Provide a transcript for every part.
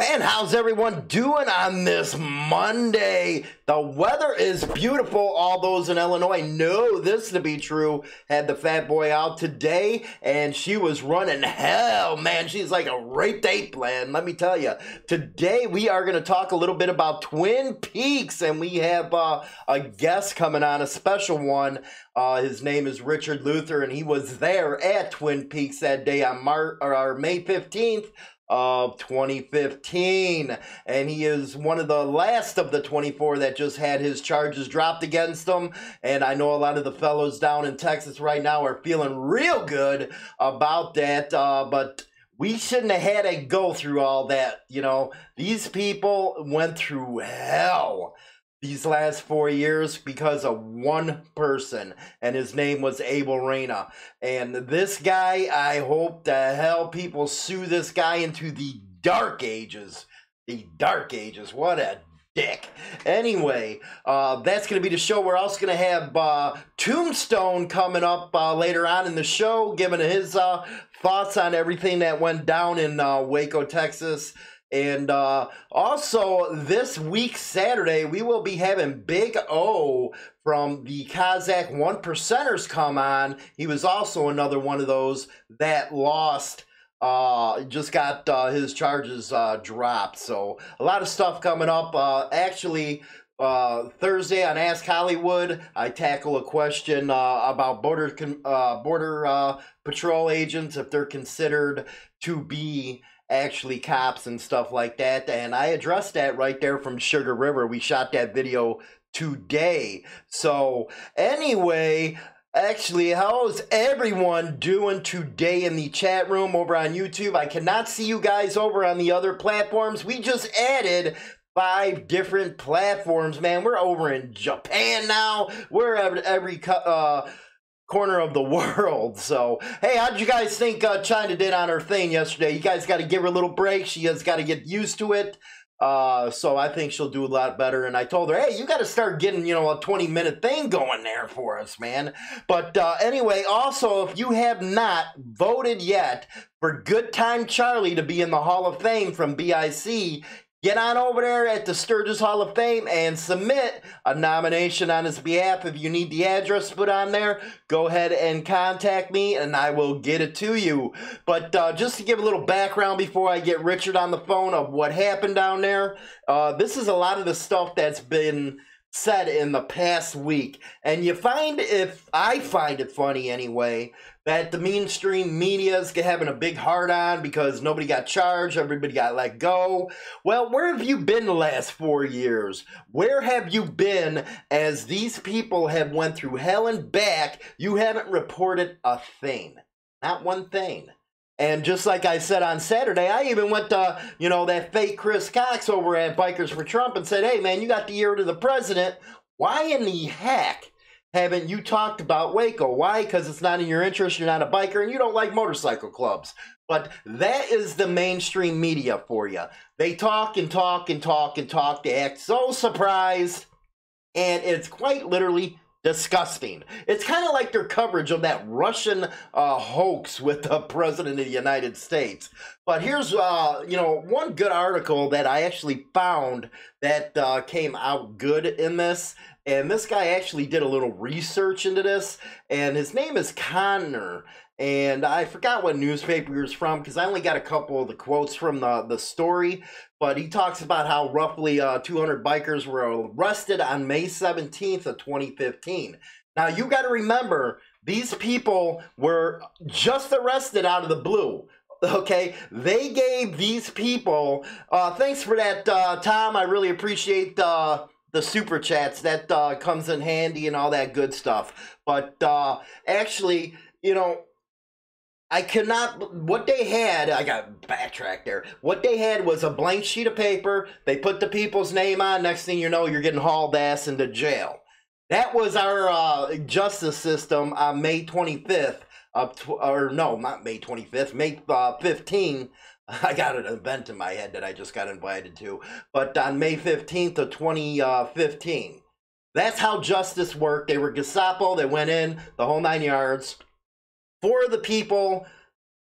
And how's everyone doing on this Monday? The weather is beautiful. All those in Illinois know this to be true. Had the fat boy out today, and she was running hell, man. She's like a rape date plan, let me tell you. Today, we are going to talk a little bit about Twin Peaks, and we have a guest coming on, a special one. His name is Richard Luther, and he was there at Twin Peaks that day on May 15th. Of 2015, and he is one of the last of the 24 that just had his charges dropped against him. And I know a lot of the fellows down in Texas right now are feeling real good about that, but we shouldn't have had to go through all that. You know, these people went through hell these last 4 years because of one person, and his name was Abel Reyna. And this guy, I hope to hell people sue this guy into the dark ages. The dark ages. What a dick. Anyway, that's going to be the show. We're also going to have Tombstone coming up later on in the show, giving his thoughts on everything that went down in Waco, Texas. And also this week, Saturday, we will be having Big O from the Cossack 1%ers come on. He was also another one of those that lost, just got his charges dropped. So a lot of stuff coming up. Thursday on Ask Hollywood, I tackle a question about border patrol agents, if they're considered to be actually cops and stuff like that, and I addressed that right there from Sugar River. We shot that video today. So anyway, actually, how's everyone doing today in the chat room over on YouTube? I cannot see you guys over on the other platforms. We just added 5 different platforms, man. We're over in Japan now. We're at every corner of the world. So hey, how did you guys think China did on her thing yesterday? You guys got to give her a little break. She has got to get used to it. So I think she'll do a lot better. And I told her, hey, you got to start getting, you know, a 20-minute thing going there for us, man. But anyway, also, if you have not voted yet for Good Time Charlie to be in the Hall of Fame from BIC, get on over there at the Sturgis Hall of Fame and submit a nomination on his behalf. If you need the address put on there, go ahead and contact me and I will get it to you. But just to give a little background before I get Richard on the phone of what happened down there, this is a lot of the stuff that's been said in the past week. And you find, if I find it funny anyway, that the mainstream media is having a big hard on because nobody got charged, everybody got let go. Well, where have you been the last 4 years? Where have you been as these people have went through hell and back? You haven't reported a thing, not one thing. And just like I said on Saturday, I even went to, you know, that fake Chris Cox over at Bikers for Trump and said, hey, man, you got the ear to the president. Why in the heck haven't you talked about Waco? Why? Because it's not in your interest. You're not a biker and you don't like motorcycle clubs. But that is the mainstream media for you. They talk and talk and talk and talk. They act so surprised. And it's quite literally disgusting. It's kind of like their coverage of that Russian hoax with the president of the United States. But here's, you know, one good article that I actually found that came out good in this. And this guy actually did a little research into this. And his name is Connor. And I forgot what newspaper he was from because I only got a couple of the quotes from the story. But he talks about how roughly 200 bikers were arrested on May 17th of 2015. Now, you got to remember, these people were just arrested out of the blue. Okay, they gave these people, thanks for that, Tom. I really appreciate the super chats. That comes in handy and all that good stuff. But actually, you know, I could not, what they had, I got backtracked there. What they had was a blank sheet of paper. They put the people's name on. Next thing you know, you're getting hauled ass into jail. That was our justice system on May 25th, or no, not May 25th, May 15th. I got an event in my head that I just got invited to, but on May 15th of 2015. That's how justice worked. They were Gestapo. They went in, the whole 9 yards. 4 of the people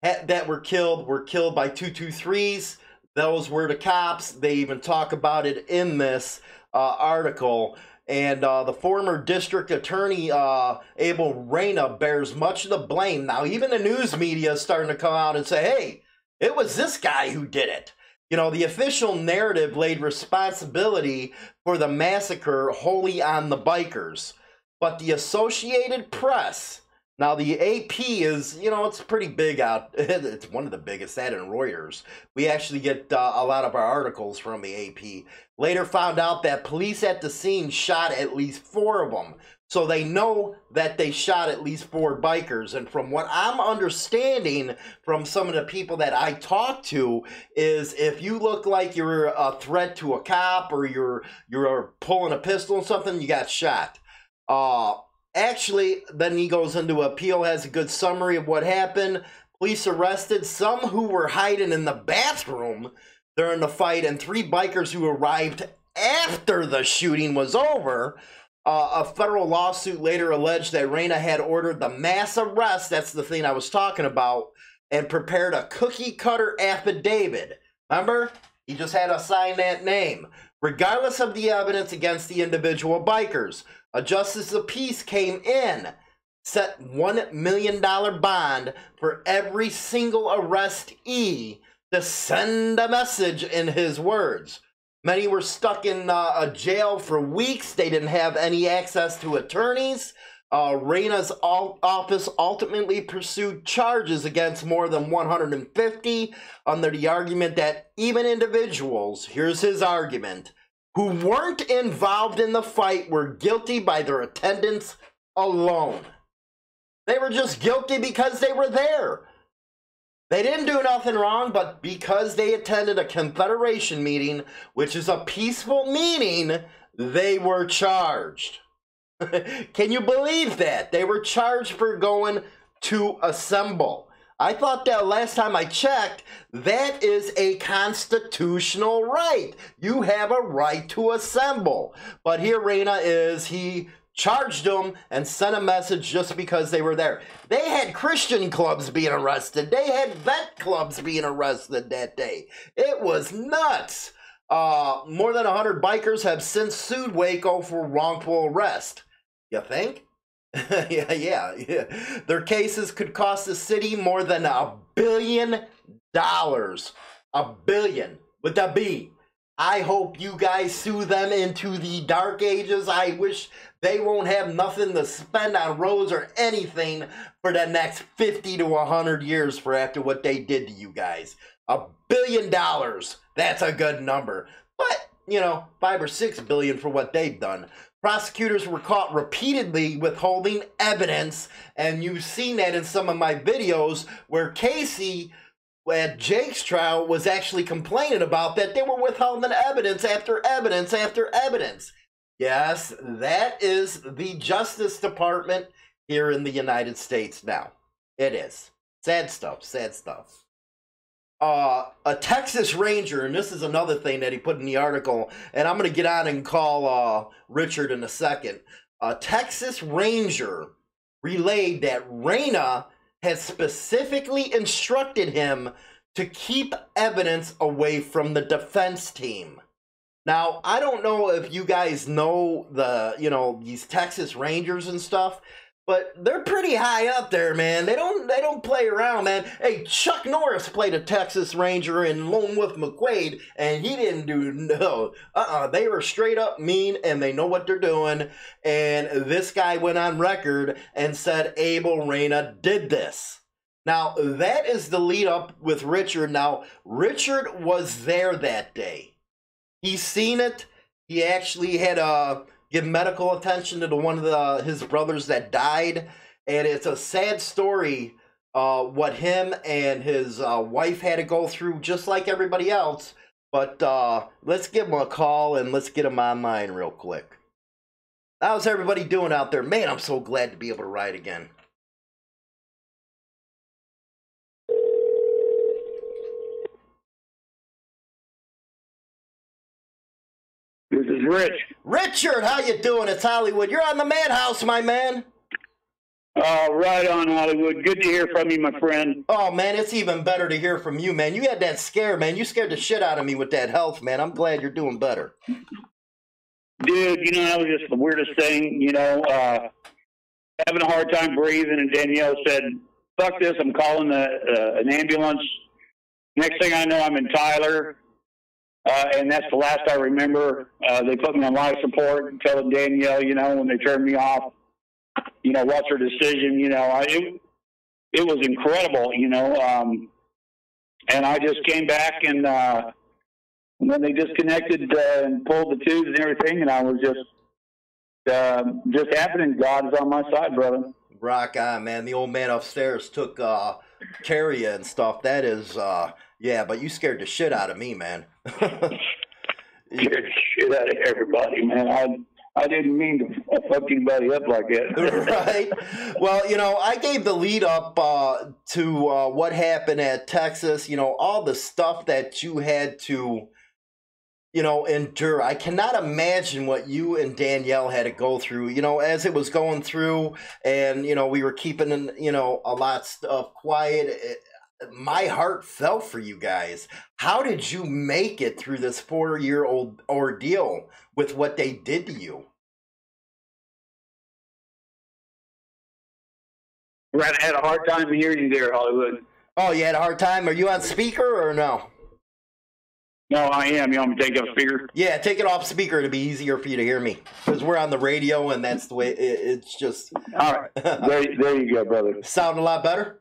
that were killed by 223s. Those were the cops. They even talk about it in this article. And the former district attorney, Abel Reyna, bears much of the blame. Now, even the news media is starting to come out and say, hey, it was this guy who did it. You know, the official narrative laid responsibility for the massacre wholly on the bikers. But the Associated Press, now the AP is, you know, it's pretty big out. It's one of the biggest, that and Reuters. We actually get a lot of our articles from the AP. Later found out that police at the scene shot at least 4 of them. So they know that they shot at least 4 bikers. And from what I'm understanding from some of the people that I talk to is if you look like you're a threat to a cop or you're pulling a pistol or something, you got shot. Actually, then he goes into appeal, has a good summary of what happened. Police arrested some who were hiding in the bathroom during the fight and 3 bikers who arrived after the shooting was over. A federal lawsuit later alleged that Reyna had ordered the mass arrest, that's the thing I was talking about, and prepared a cookie-cutter affidavit. Remember? He just had to sign that name. Regardless of the evidence against the individual bikers, a justice of peace came in, set $1 million bond for every single arrestee to send a message in his words. Many were stuck in a jail for weeks. They didn't have any access to attorneys. Reyna's office ultimately pursued charges against more than 150 under the argument that even individuals, here's his argument, who weren't involved in the fight were guilty by their attendance alone. They were just guilty because they were there. They didn't do nothing wrong, but because they attended a Confederation meeting, which is a peaceful meeting, they were charged. Can you believe that? They were charged for going to assemble. I thought that last time I checked, that is a constitutional right. You have a right to assemble. But here Reyna is, he charged them and sent a message just because they were there. They had Christian clubs being arrested. They had vet clubs being arrested that day. It was nuts. More than 100 bikers have since sued Waco for wrongful arrest. You think? Yeah. Their cases could cost the city more than $1 billion. $1 billion. With a B. I hope you guys sue them into the dark ages. I wish they won't have nothing to spend on roads or anything for the next 50 to 100 years for after what they did to you guys. $1 billion. That's a good number. But, you know, 5 or 6 billion for what they've done. Prosecutors were caught repeatedly withholding evidence, and you've seen that in some of my videos where Casey at Jake's trial was actually complaining about that they were withholding evidence after evidence after evidence. Yes, that is the Justice Department here in the United States now. It is. Sad stuff, sad stuff. A Texas Ranger, and this is another thing that he put in the article, and I'm going to get on and call Richard in a second. A Texas Ranger relayed that Reyna has specifically instructed him to keep evidence away from the defense team. Now, I don't know if you guys know the, you know, these Texas Rangers and stuff, but they're pretty high up there, man. They don't play around, man. Hey, Chuck Norris played a Texas Ranger in Lone Wolf McQuade, and he didn't do no. They were straight up mean, and they know what they're doing. And this guy went on record and said Abel Reyna did this. Now, that is the lead up with Richard. Now, Richard was there that day. He's seen it. He actually had a... give medical attention to one of his brothers that died. And it's a sad story what him and his wife had to go through, just like everybody else. But let's give him a call and let's get him online real quick. How's everybody doing out there? Man, I'm so glad to be able to ride again. This is Rich. Richard, how you doing? It's Hollywood. You're on the Madhouse, my man. Right on, Hollywood. Good to hear from you, my friend. Oh, man, it's even better to hear from you, man. You had that scare, man. You scared the shit out of me with that health, man. I'm glad you're doing better. Dude, you know, that was just the weirdest thing, you know, having a hard time breathing, and Danielle said, fuck this, I'm calling an ambulance. Next thing I know, I'm in Tyler, and that's the last I remember. They put me on life support and telling Danielle, you know, when they turned me off, you know, what's her decision, you know. It was incredible, you know, and I just came back, and then they disconnected and pulled the tubes and everything, and I was just happening. God is on my side, brother. Rock on, man. The old man upstairs took care of you and stuff. That is, yeah, but you scared the shit out of me, man. Scared the shit out of everybody, man. I didn't mean to fuck anybody up like that. Right. Well, you know, I gave the lead up to what happened at Texas, you know, all the stuff that you had to, you know, endure. I cannot imagine what you and Danielle had to go through, you know, as it was going through, and, you know, we were keeping, you know, a lot of stuff quiet. My heart fell for you guys. How did you make it through this 4-year-old ordeal with what they did to you? Right, I had a hard time hearing you there, Hollywood. Oh, you had a hard time? Are you on speaker or no? No, I am. You want me to take it off speaker? Yeah, take it off speaker. It'll be easier for you to hear me because we're on the radio, and that's the way it's just. All right. There you go, brother. Sound a lot better?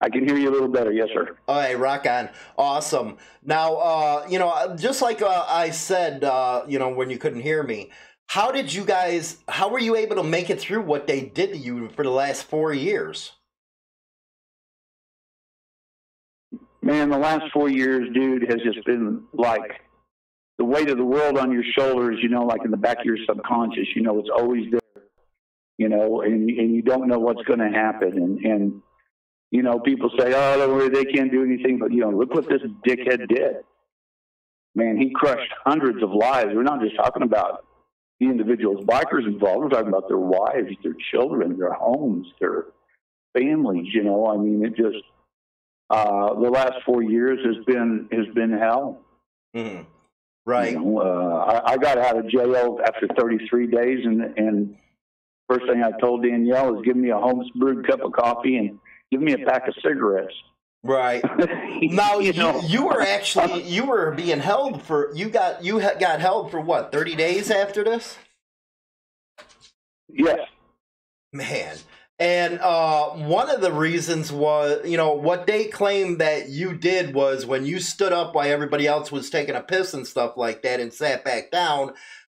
I can hear you a little better. Yes, sir. All right, rock on. Awesome. Now, you know, just like I said, you know, when you couldn't hear me, how did you guys, how were you able to make it through what they did to you for the last 4 years? Man, the last 4 years, dude, has just been like the weight of the world on your shoulders, you know, like in the back of your subconscious, you know, it's always there, you know, and you don't know what's going to happen. And you know, people say, oh, don't worry, they can't do anything. But, you know, look what this dickhead did. Man, he crushed hundreds of lives. We're not just talking about the individuals, bikers involved. We're talking about their wives, their children, their homes, their families, you know. I mean, it just, the last 4 years has been hell. Mm-hmm. Right. You know, I got out of jail after 33 days, and first thing I told Danielle is give me a home-brewed cup of coffee and give me a pack of cigarettes. Right. Now, you were actually, you were being held for, you got held for what, 30 days after this? Yes. Man. And one of the reasons was, you know, what they claimed that you did was when you stood up while everybody else was taking a piss and stuff like that and sat back down,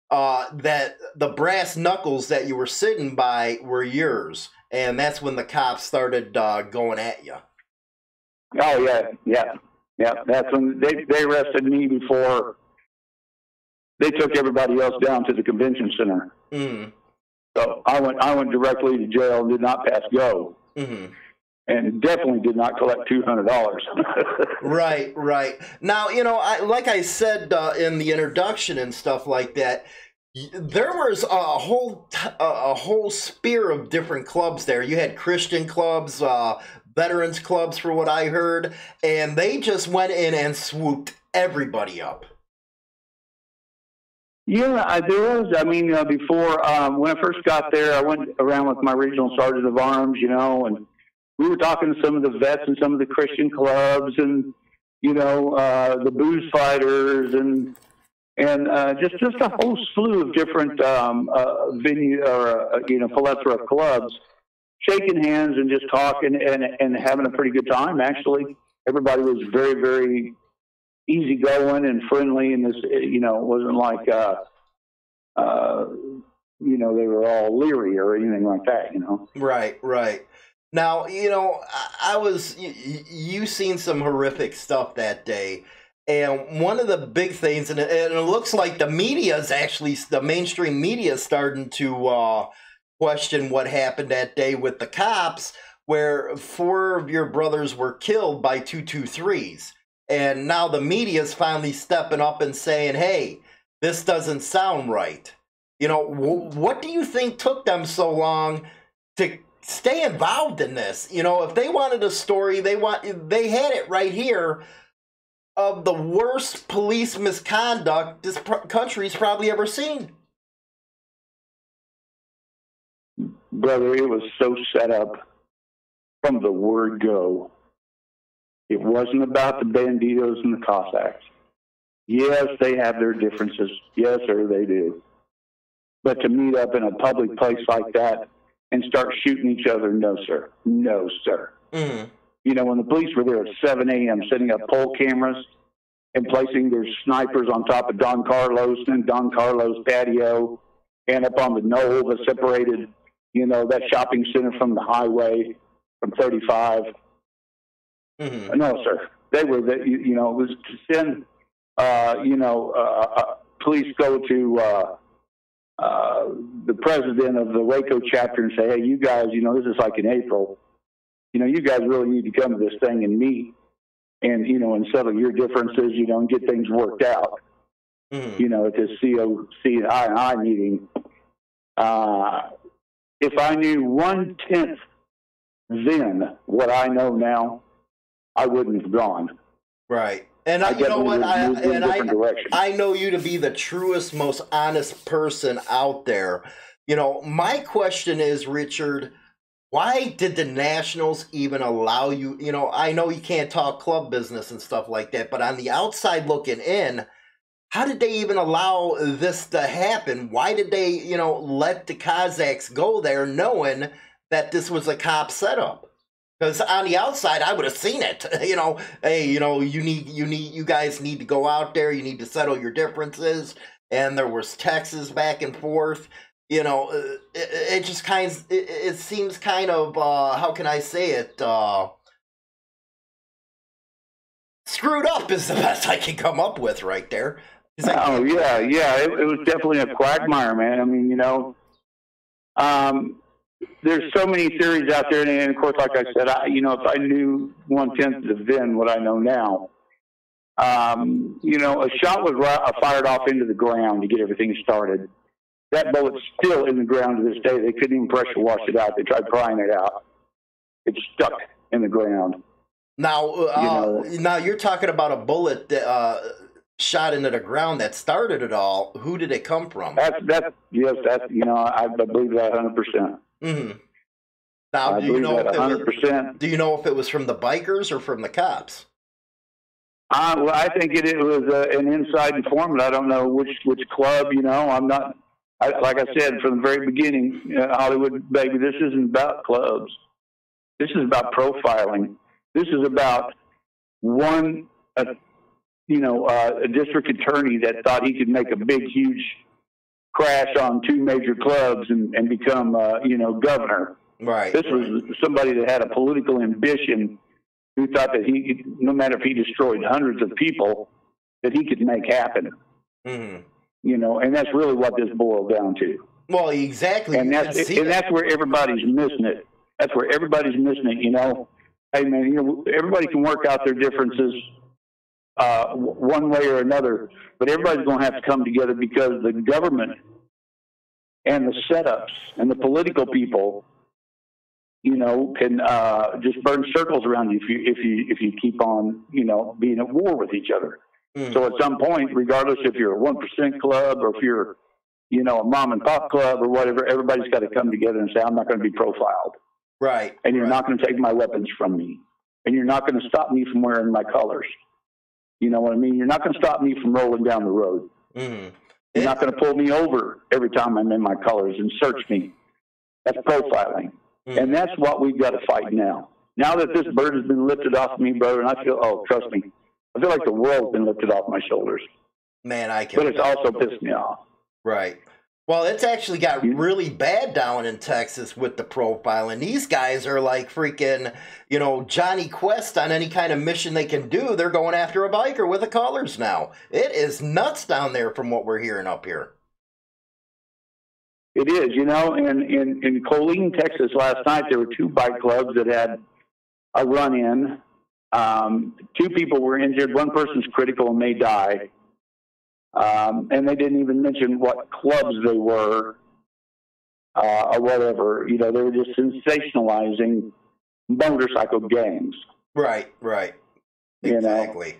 that the brass knuckles that you were sitting by were yours. And that's when the cops started going at you. Oh, yeah. That's when they arrested me before they took everybody else down to the convention center. Mm. So I went directly to jail and did not pass go. Mm-hmm. And definitely did not collect $200. Right, right. Now, you know, like I said in the introduction and stuff like that, there was a whole sphere of different clubs there. You had Christian clubs, veterans clubs, for what I heard, and they just went in and swooped everybody up. Yeah, there was. I mean, before when I first got there, I went around with my regional sergeant of arms, you know, and we were talking to some of the vets and some of the Christian clubs, and you know, the booze fighters, and just a whole slew of different venue or you know, plethora of clubs, shaking hands and just talking and having a pretty good time. Actually, everybody was very, very easygoing and friendly, and this, you know, it wasn't like you know, they were all leery or anything like that, you know. Right, right. Now, you know, you seen some horrific stuff that day. And one of the big things, and it looks like the media is actually, the mainstream media is starting to question what happened that day with the cops, where 4 of your brothers were killed by 223s. And now the media is finally stepping up and saying, hey, this doesn't sound right. You know, what do you think took them so long to stay involved in this? You know, if they wanted a story, they had it right here of the worst police misconduct this country's probably ever seen. Brother, it was so set up from the word go. It wasn't about the Bandidos and the Cossacks. Yes, they have their differences. Yes, sir, they do. But to meet up in a public place like that and start shooting each other, no, sir. No, sir. Mm-hmm. You know, when the police were there at 7 a.m. setting up poll cameras and placing their snipers on top of Don Carlos and Don Carlos' patio and up on the knoll that separated, you know, that shopping center from the highway from 35. Mm-hmm. No, sir. They were, you know, it was to send, you know, police go to the president of the Waco chapter and say, hey, you guys, you know, this is like in April. You know, you guys really need to come to this thing and meet and, you know, and settle your differences, you know, and get things worked out. Mm-hmm. You know, at this C.I. meeting. If I knew 1/10 then what I know now, I wouldn't have gone. Right. And I, you know what, I know you to be the truest, most honest person out there. You know, my question is, Richard, why did the Nationals even allow you? You know, I know you can't talk club business and stuff like that, but on the outside looking in, how did they even allow this to happen? Why did they, you know, let the Cossacks go there knowing that this was a cop setup? Because on the outside, I would have seen it. You know, hey, you know, you guys need to go out there. You need to settle your differences. And there was texts back and forth. You know, it just kind of, it seems kind of, how can I say it? Screwed up is the best I can come up with right there. Oh, yeah, yeah. It was definitely a quagmire, man. I mean, you know, there's so many theories out there, and of course, like I said, you know, if I knew 1/10 of then what I know now, you know, a shot was fired off into the ground to get everything started. That bullet's still in the ground to this day. They couldn't even pressure wash it out. They tried prying it out. It's stuck in the ground. Now, you know, now you're talking about a bullet that shot into the ground that started it all. Who did it come from? Yes, that's, you know, I believe that 100%. Mm-hmm. Now, I believe that 100%. Do you know if it was from the bikers or from the cops? Well, I think it was an inside informant. I don't know which club. You know, I'm not. Like I said from the very beginning, Hollywood baby, this isn't about clubs. This is about profiling. This is about one, you know, a district attorney that thought he could make a big, huge crash on two major clubs and become, you know, governor. Right. This was somebody that had a political ambition who thought that he, no matter if he destroyed hundreds of people, that he could make happen. Mm-hmm. You know, and that's really what this boiled down to. Well, exactly. And that's where everybody's missing it. That's where everybody's missing it. You know, hey man, you know, everybody can work out their differences one way or another, but everybody's going to have to come together because the government and the setups and the political people, you know, can just burn circles around you if you keep on, you know, being at war with each other. So at some point, regardless if you're a 1% club or if you're, you know, a mom and pop club or whatever, everybody's got to come together and say, I'm not going to be profiled. Right. And you're not going to take my weapons from me. And you're not going to stop me from wearing my colors. You know what I mean? You're not going to stop me from rolling down the road. Mm. You're not going to pull me over every time I'm in my colors and search me. That's profiling. Mm. And that's what we've got to fight now. Now that this bird has been lifted off me, brother, and I feel, oh, trust me, I feel like the world's been lifted off my shoulders. Man, I can. But it's also pissed me off. Right. Well, it's actually got really bad down in Texas with the profiling. These guys are like freaking, you know, Johnny Quest on any kind of mission they can do. They're going after a biker with the collars now. It is nuts down there from what we're hearing up here. It is, you know. In Colleen, Texas, last night there were two bike clubs that had a run-in. Two people were injured. One person's critical and may die. And they didn't even mention what clubs they were or whatever. You know, they were just sensationalizing motorcycle gangs. Right, right. Exactly. You know?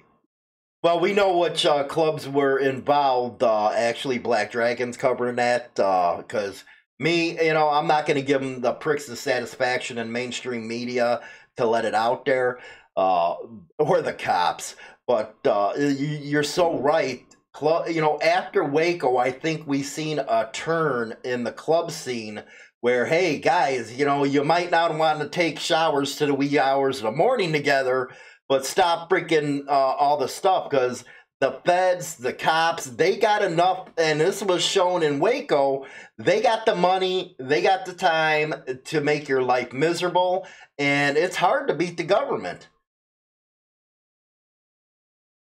Well, we know which clubs were involved. Actually, Black Dragon's covering that because me, you know, I'm not going to give them the pricks of satisfaction in mainstream media to let it out there or the cops. But you're so right. You know, after Waco, I think we've seen a turn in the club scene where, hey, guys, you know, you might not want to take showers to the wee hours of the morning together, but stop freaking all the stuff, because the feds, the cops, they got enough, and this was shown in Waco, they got the money, they got the time to make your life miserable, and it's hard to beat the government.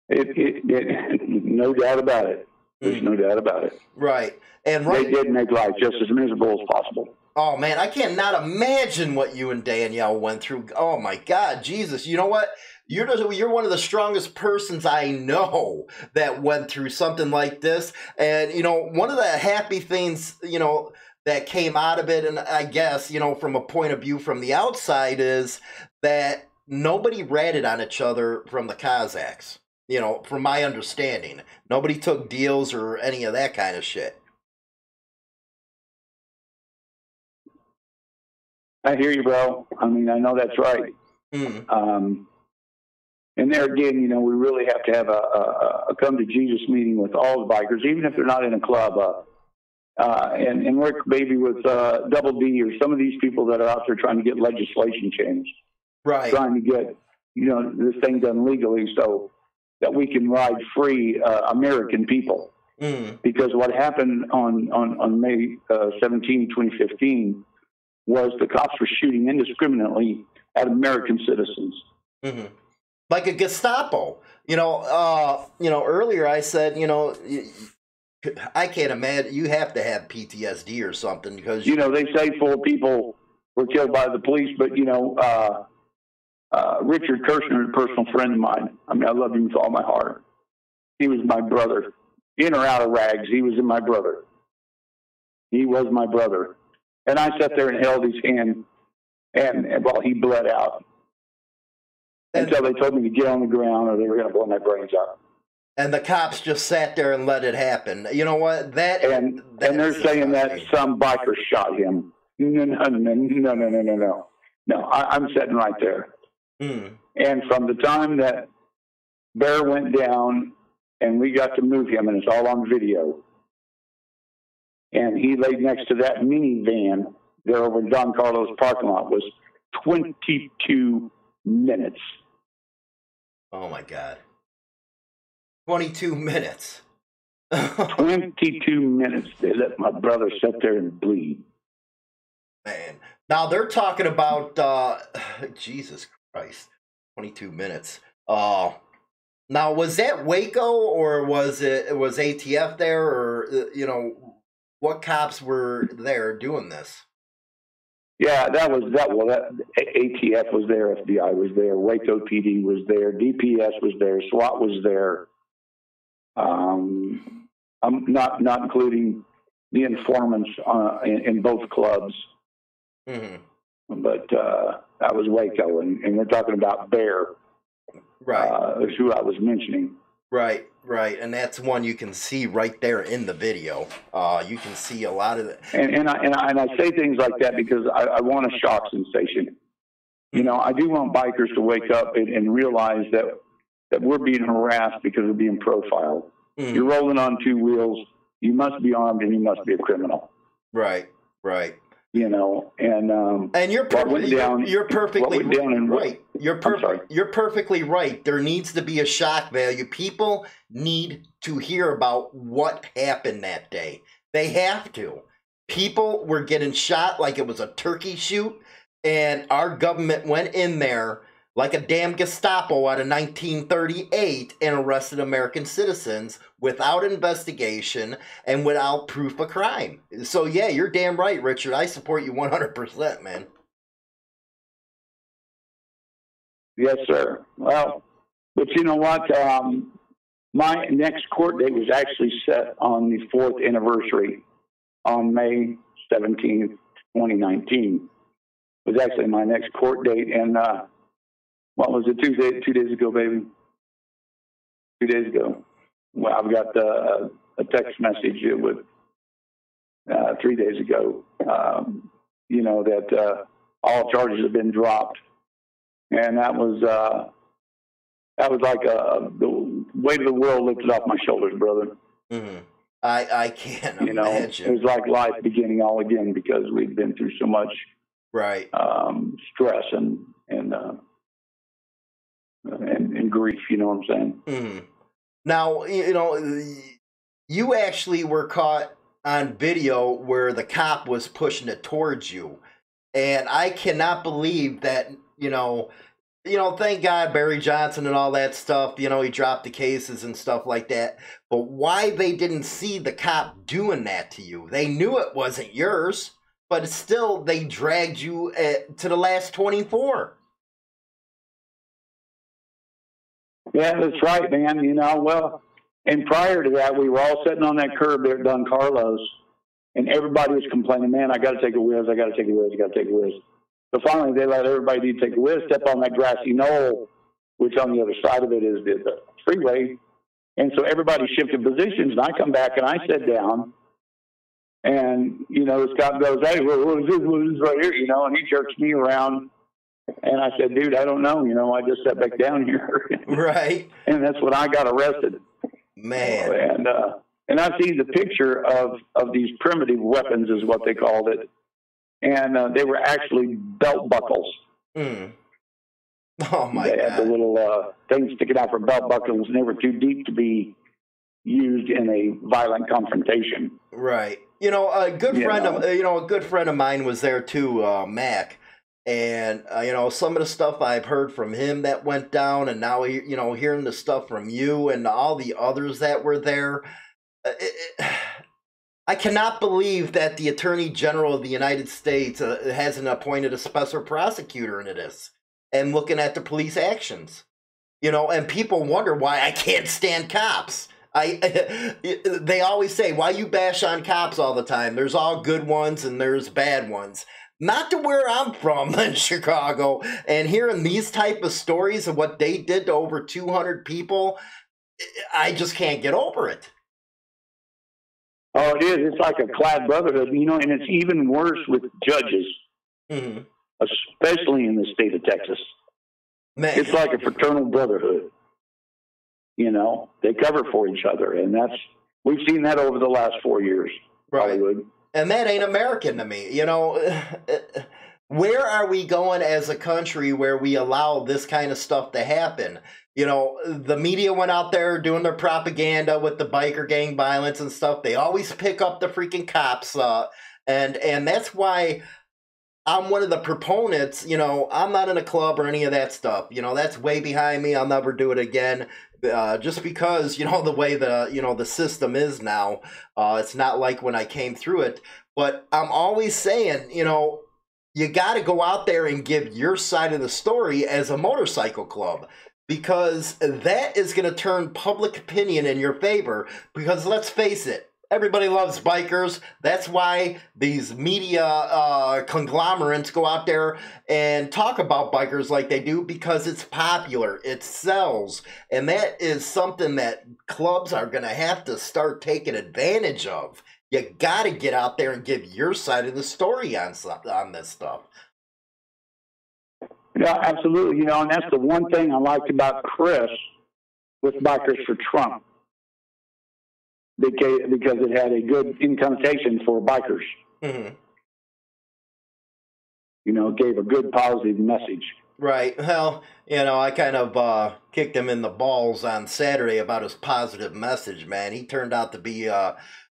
No doubt about it. There's no doubt about it. Right. And right, they did make life just as miserable as possible. Oh, man, I cannot imagine what you and Danielle went through. Oh, my God, Jesus. You know what? You're one of the strongest persons I know that went through something like this. And, you know, one of the happy things, you know, that came out of it, and I guess, you know, from a point of view from the outside, is that nobody ratted on each other from the Cossacks. You know, from my understanding, nobody took deals or any of that kind of shit. I hear you, bro. I mean, I know that's right. Mm-hmm. And there again, you know, we really have to have a come to Jesus meeting with all the bikers, even if they're not in a club, and work maybe with Double D or some of these people that are out there trying to get legislation changed, right? Trying to get, you know, this thing done legally, so that we can ride free American people. Mm. Because what happened on May 17, 2015 was the cops were shooting indiscriminately at American citizens. Mm-hmm. Like a Gestapo. You know, earlier I said, you know, I can't imagine, you have to have PTSD or something because... You know, they say 4 people were killed by the police, but, you know... Richard Kirshner, a personal friend of mine. I mean, I love him with all my heart. He was my brother. In or out of rags, he was my brother. He was my brother. And I sat there and held his hand, and well, he bled out. Until they told me to get on the ground or they were going to blow my brains out. And the cops just sat there and let it happen. You know what? And they're saying that some biker shot him. No, no, no, no, no, no, no, no. No, I'm sitting right there. Mm. And from the time that Bear went down and we got to move him, and it's all on video, and he laid next to that minivan there over Don Carlos' parking lot was 22 minutes. Oh, my God. 22 minutes. 22 minutes. They let my brother sit there and bleed. Man. Now, they're talking about, Jesus Christ, 22 minutes. Now, was that Waco or was ATF there, or, you know, what cops were there doing this? Yeah, that was that. Well, that ATF was there, FBI was there, Waco PD was there, DPS was there, SWAT was there. I'm not including the informants in both clubs. Mm-hmm. But I was Waco, and we're talking about Bear, right? Who I was mentioning, right? Right, and that's one you can see right there in the video. You can see a lot of it, and I say things like that because I want a shock sensation. You know, I do want bikers to wake up and realize that we're being harassed because we're being profiled. Mm-hmm. You're rolling on 2 wheels. You must be armed, and you must be a criminal. Right. Right. You know, and you're perfectly right. You're perfectly right. There needs to be a shock value. People need to hear about what happened that day. They have to. People were getting shot like it was a turkey shoot, and our government went in there like a damn Gestapo out of 1938 and arrested American citizens without investigation and without proof of crime. So, yeah, you're damn right, Richard. I support you 100%, man. Yes, sir. Well, but you know what? My next court date was actually set on the 4th anniversary on May 17th, 2019. It was actually my next court date. And what was it, Tuesday? 2 days ago, baby. 2 days ago. Well, I've got a text message with 3 days ago, you know, that all charges have been dropped. And that was like the weight of the world lifted off my shoulders, brother. Mm-hmm. I can't imagine. It was like life beginning all again because we've been through so much stress and grief, you know what I'm saying? Mm-hmm. Now, you know, you actually were caught on video where the cop was pushing it towards you. And I cannot believe that, you know, thank God Barry Johnson and all that stuff, you know, he dropped the cases and stuff like that. But why they didn't see the cop doing that to you? They knew it wasn't yours, but still they dragged you to the last 24. Yeah, that's right, man. You know, well, and prior to that, we were all sitting on that curb there at Don Carlos, and everybody was complaining, man, I got to take a whiz, I got to take a whiz, I got to take a whiz. So finally, they let everybody take a whiz, step on that grassy knoll, which on the other side of it is the freeway. And so everybody shifted positions, and I come back and I sit down. And, you know, this cop goes, hey, what is this right here? You know, and he jerks me around. And I said, dude, I don't know. You know, I just sat back down here. Right. And that's when I got arrested. Man. And I see the picture of these primitive weapons is what they called it. And they were actually belt buckles. Mm. Oh, my God. They had the little things sticking out for belt buckles, and they were too deep to be used in a violent confrontation. Right. You know, a good friend of mine was there, too, Mac. And, you know, some of the stuff I've heard from him that went down, and now, you know, hearing the stuff from you and all the others that were there, I cannot believe that the Attorney General of the United States hasn't appointed a special prosecutor into this and looking at the police actions, you know, and people wonder why I can't stand cops. They always say, why you bash on cops all the time? There's all good ones and there's bad ones. Not to where I'm from in Chicago, and hearing these type of stories of what they did to over 200 people, I just can't get over it. Oh, it is. It's like a clad brotherhood, you know, and it's even worse with judges, mm-hmm. especially in the state of Texas. Man. It's like a fraternal brotherhood. You know, they cover for each other, and that's we've seen that over the last 4 years, right. Hollywood. And that ain't American to me. You know, where are we going as a country where we allow this kind of stuff to happen? You know, the media went out there doing their propaganda with the biker gang violence and stuff. They always pick up the freaking cops. And that's why I'm one of the proponents. You know, I'm not in a club or any of that stuff. You know, that's way behind me. I'll never do it again. Just because, you know, the way the system is now, it's not like when I came through it, but I'm always saying, you know, you got to go out there and give your side of the story as a motorcycle club, because that is going to turn public opinion in your favor, because let's face it, everybody loves bikers. That's why these media conglomerates go out there and talk about bikers like they do, because it's popular, it sells, and that is something that clubs are going to have to start taking advantage of. You got to get out there and give your side of the story on this stuff. Yeah, absolutely. You know, and that's the one thing I liked about Chris with Bikers for Trump. Because it had a good incantation for bikers. Mm-hmm. You know, it gave a good positive message. Right. Well, you know, I kind of kicked him in the balls on Saturday about his positive message, man. He turned out to be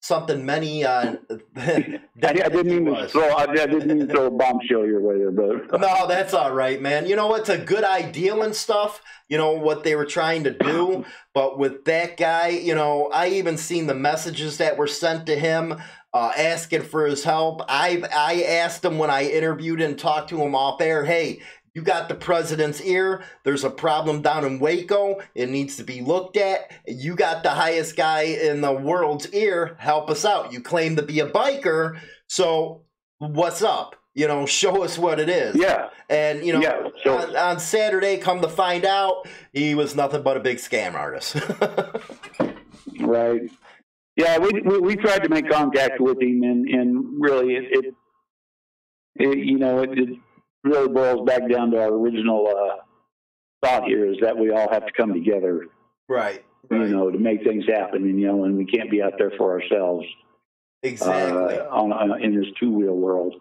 something many... I didn't even throw a bombshell your way there, brother. No, that's all right, man. You know, it's a good ideal and stuff, you know, what they were trying to do. But with that guy, you know, I even seen the messages that were sent to him asking for his help. I asked him when I interviewed and talked to him off air, hey, You got the president's ear. There's a problem down in Waco. It needs to be looked at. You got the highest guy in the world's ear. Help us out. You claim to be a biker. So what's up? You know, show us what it is. Yeah. And, you know, yeah, sure. on Saturday, come to find out, he was nothing but a big scam artist. Right. Yeah, we tried to make contact with him, and really, it really boils back down to our original thought here is that we all have to come together, right? You know, to make things happen, and, you know, and we can't be out there for ourselves. Exactly. In this two-wheel world.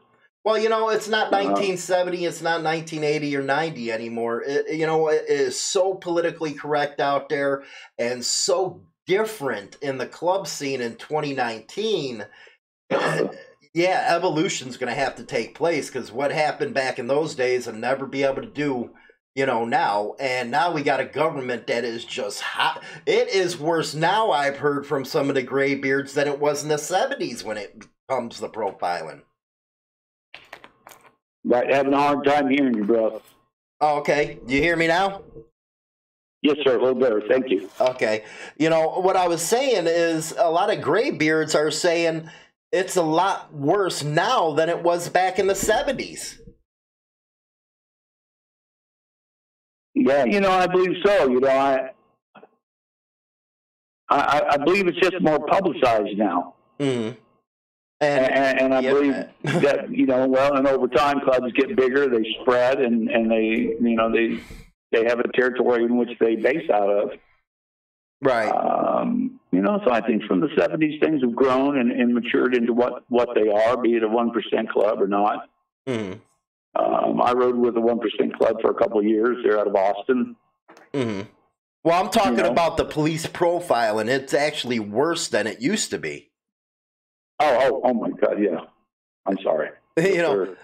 Well, you know, it's not 1970, it's not 1980 or 90 anymore. It is so politically correct out there and so different in the club scene in 2019. Yeah, evolution's going to have to take place, because what happened back in those days I'll never be able to do, you know, now. And now we got a government that is just hot. It is worse now, I've heard from some of the graybeards, than it was in the 70s when it comes to profiling. Right, having a hard time hearing you, bro. Oh, okay. You hear me now? Yes, sir, a little better. Thank you. Okay. You know, what I was saying is a lot of graybeards are saying it's a lot worse now than it was back in the 70s. Yeah, you know, I believe so. You know, I believe it's just more publicized now. Mm-hmm. And I believe that, you know, well, and over time, clubs get bigger, they spread, and they, you know, they have a territory in which they base out of. Right. You know, so I think from the 70s, things have grown and matured into what they are, be it a 1% club or not. Mm-hmm. I rode with a 1% club for a couple of years. They're out of Austin. Mm-hmm. Well, I'm talking about the police profile, and it's actually worse than it used to be. Oh, my God, yeah. I'm sorry. You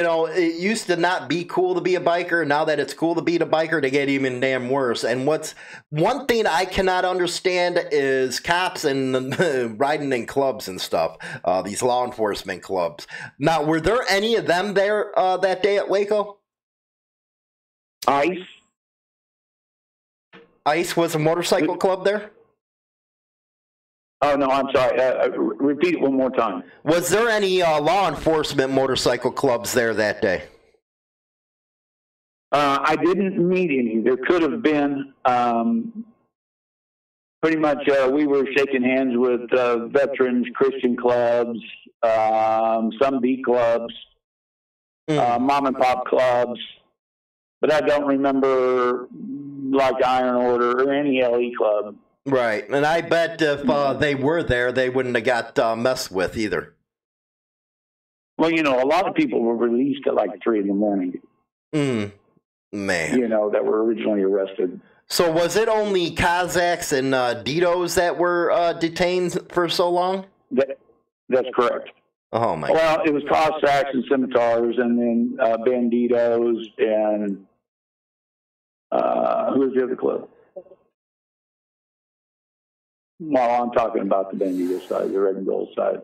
know, it used to not be cool to be a biker. Now that it's cool to be the biker, they get even damn worse. And one thing I cannot understand is cops and riding in clubs and stuff, these law enforcement clubs. Now, were there any of them there that day at Waco? ICE. ICE was a motorcycle club there? Oh, no, I'm sorry. Repeat it one more time. Was there any law enforcement motorcycle clubs there that day? I didn't meet any. There could have been. Pretty much we were shaking hands with veterans, Christian clubs, some B clubs, mom and pop clubs. But I don't remember like Iron Order or any LE club. Right, and I bet if they were there, they wouldn't have got messed with either. Well, you know, a lot of people were released at like 3 in the morning. Man. You know, that were originally arrested. So was it only Cossacks and Ditos that were detained for so long? That's correct. Oh, my God. Well, it was Cossacks and Scimitars, and then Bandidos, and who was the other club? Well, I'm talking about the Bandido side, the red and gold side.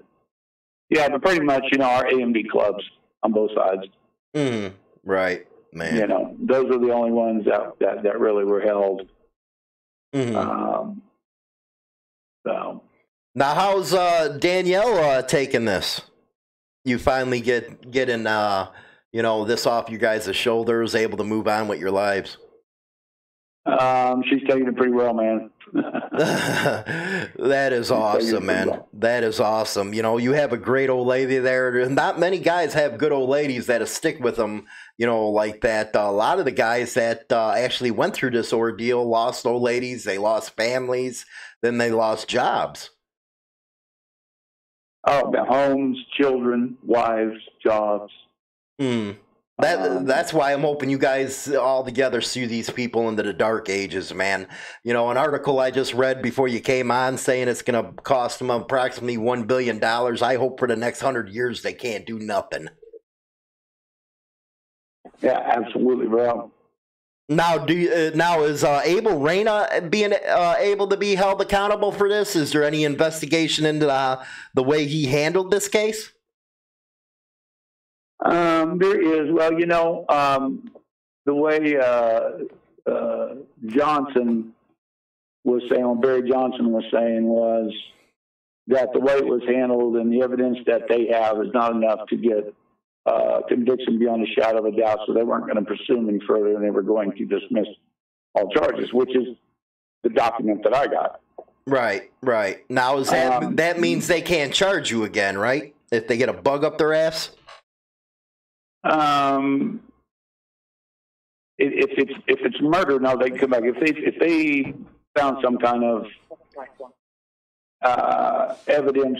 Yeah, but pretty much, you know, our AMD clubs on both sides. Right, man. You know, those are the only ones that really were held. So now, how's Danielle taking this? You finally getting you know, this off you guys' shoulders, able to move on with your lives. She's taking it pretty well, man. That is awesome, man. That is awesome. You know, you have a great old lady there. Not many guys have good old ladies that'll stick with them, you know, like that. A lot of the guys that actually went through this ordeal lost old ladies, they lost families, then they lost jobs. Oh, homes, children, wives, jobs. That's why I'm hoping you guys all together see these people into the dark ages, man. You know, an article I just read before you came on saying it's going to cost them approximately $1 billion. I hope for the next 100 years they can't do nothing. Yeah, absolutely, bro. Now, is Abel Reyna being able to be held accountable for this? Is there any investigation into the way he handled this case? There is. Well, you know, the way Johnson was saying, what Barry Johnson was saying, was that the way it was handled and the evidence that they have is not enough to get conviction beyond a shadow of a doubt, so they weren't going to pursue him any further, and they were going to dismiss all charges, which is the document that I got. Right, right. Now, is that, that means they can't charge you again, right? If they get a bug up their ass? If it's murder, no, they can come back. If they found some kind of evidence,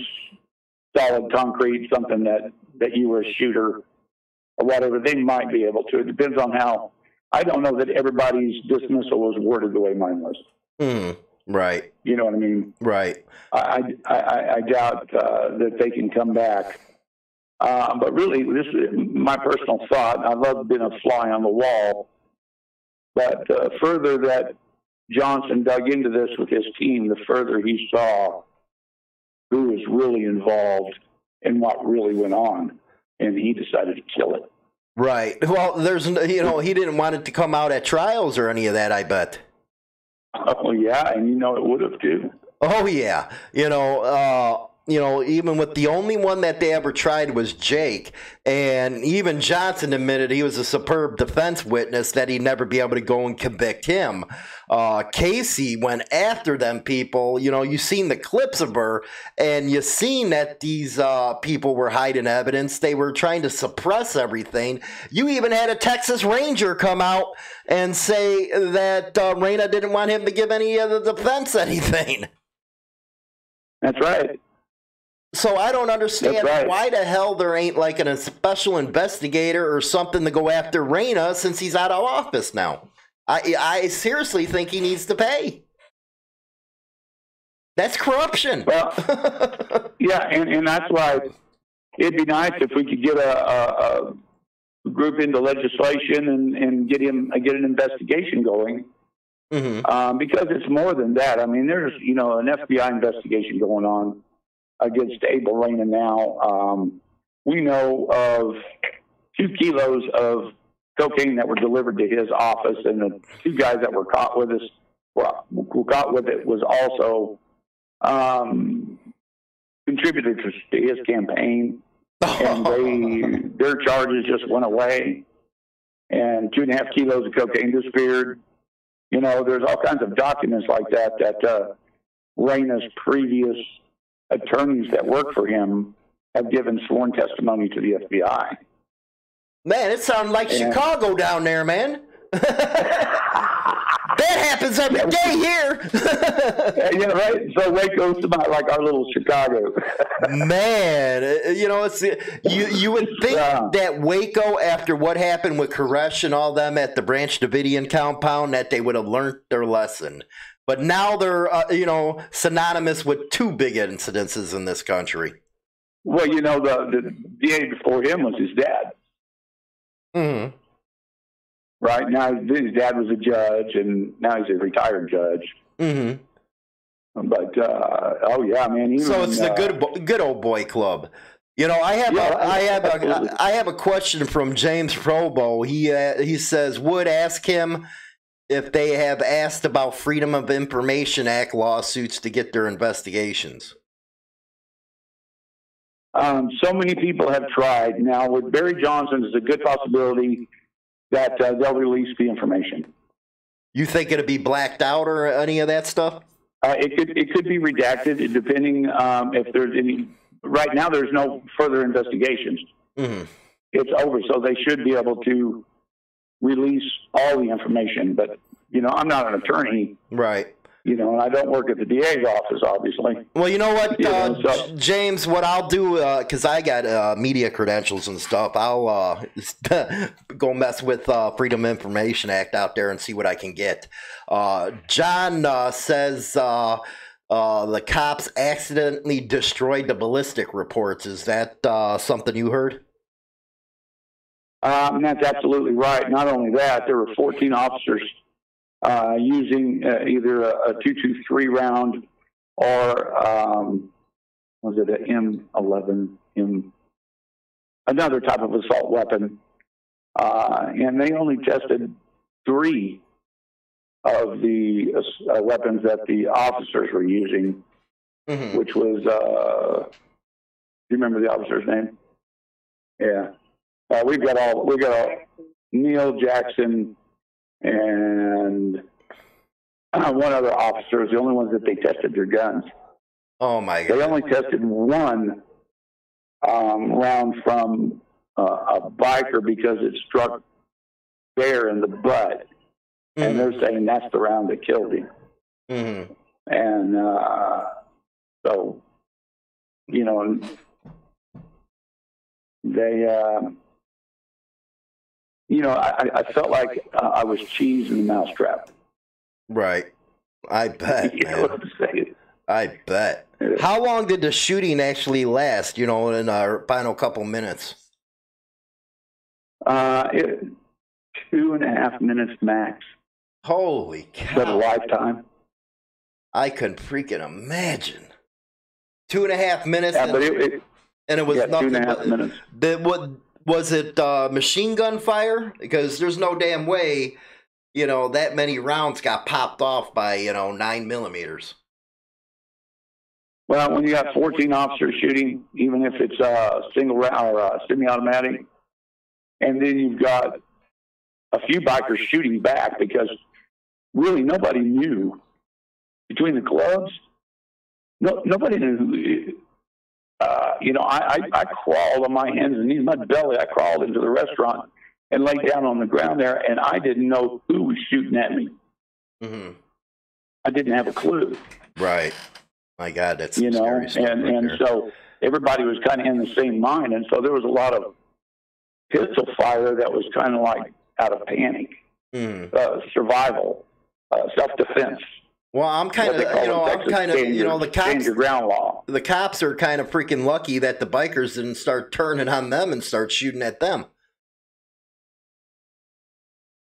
solid, concrete, something that you were a shooter or whatever, they might be able to. It depends on how. I don't know that everybody's dismissal was worded the way mine was. Mm, right. You know what I mean? Right. I doubt that they can come back. But really, this is my personal thought. I love being a fly on the wall. But further that Johnson dug into this with his team, the further he saw who was really involved and what really went on. And he decided to kill it. Right. Well, there's, you know, he didn't want it to come out at trials or any of that, I bet. Oh, yeah. And, you know, it would have, too. Oh, yeah. You know, even with the only one that they ever tried was Jake, and even Johnson admitted he was a superb defense witness, that he'd never be able to go and convict him. Casey went after them people. You know, you've seen the clips of her, and you've seen that these people were hiding evidence. They were trying to suppress everything. You even had a Texas Ranger come out and say that Reyna didn't want him to give any of the defense anything. That's right. So I don't understand why the hell there ain't like a special investigator or something to go after Reyna since he's out of office now. I seriously think he needs to pay. That's corruption. Well, yeah, and that's why it'd be nice if we could get a group into legislation and get an investigation going. Mm-hmm. Because it's more than that. I mean, there's, you know, an FBI investigation going on against Abel Reyna now. We know of 2 kilos of cocaine that were delivered to his office, and the 2 guys that were caught with us, who caught with it, was also contributed to his campaign, and their charges just went away. And 2.5 kilos of cocaine disappeared. You know, there's all kinds of documents like that that Reyna's previous attorneys that work for him have given sworn testimony to the FBI. Man, it sounds like Chicago down there, man. That happens every day here. Yeah, right. So Waco's about like our little Chicago. Man, you know, it's you would think that Waco, after what happened with Koresh and all them at the Branch Davidian compound, that they would have learned their lesson. But now they're, you know, synonymous with 2 big incidences in this country. Well, you know, the DA before him was his dad. Mm-hmm. Right? Now his dad was a judge, and now he's a retired judge. Mm-hmm. But, oh, yeah, man. Even, so it's the good old boy club. You know, I have a question from James Probo. He says, would ask him if they have asked about Freedom of Information Act lawsuits to get their investigations. So many people have tried. Now, with Barry Johnson, there's a good possibility that they'll release the information. You think it'll be blacked out or any of that stuff? It could be redacted, depending if there's any. Right now, there's no further investigations. Mm-hmm. It's over, so they should be able to release all the information. But, you know, I'm not an attorney. Right. You know, and I don't work at the DA's office, obviously. Well, you know what, James, what I'll do, because I got media credentials and stuff, I'll go mess with Freedom of Information Act out there and see what I can get. John says the cops accidentally destroyed the ballistic reports. Is that something you heard? That's absolutely right. Not only that, there were 14 officers using either a 223 round or was it an M11, M another type of assault weapon. And they only tested 3 of the weapons that the officers were using, mm-hmm. which was, do you remember the officer's name? Yeah. We've got all Neil Jackson and one other officer is the only ones that they tested their guns. Oh my God. They only tested one round from a biker because it struck Bear in the butt. Mm-hmm. And they're saying that's the round that killed him. Mm-hmm. And so, you know, they, you know, I felt like I was cheese in the mousetrap. Right. I bet, man. You know what I'm saying? I bet. How long did the shooting actually last, you know, in our final couple minutes? 2.5 minutes max. Holy cow. But a lifetime. I could freaking imagine. 2.5 minutes. Yeah, but it was nothing. 2.5 minutes. What was it, machine gun fire? Because there's no damn way, you know, that many rounds got popped off by, you know, 9mm. Well, when you got 14 officers shooting, even if it's single round or semi-automatic, and then you've got a few bikers shooting back, because really nobody knew between the clubs. No, nobody knew. You know, I crawled on my hands and knees, my belly. I crawled into the restaurant and laid down on the ground there, and I didn't know who was shooting at me. Mm-hmm. I didn't have a clue. Right. My God, that's, you know, and so everybody was kind of in the same mind, and so there was a lot of pistol fire that was kind of like out of panic, survival, self-defense. Well, I'm kind of, you know, the cops, stand your ground law. The cops are kind of freaking lucky that the bikers didn't start turning on them and start shooting at them.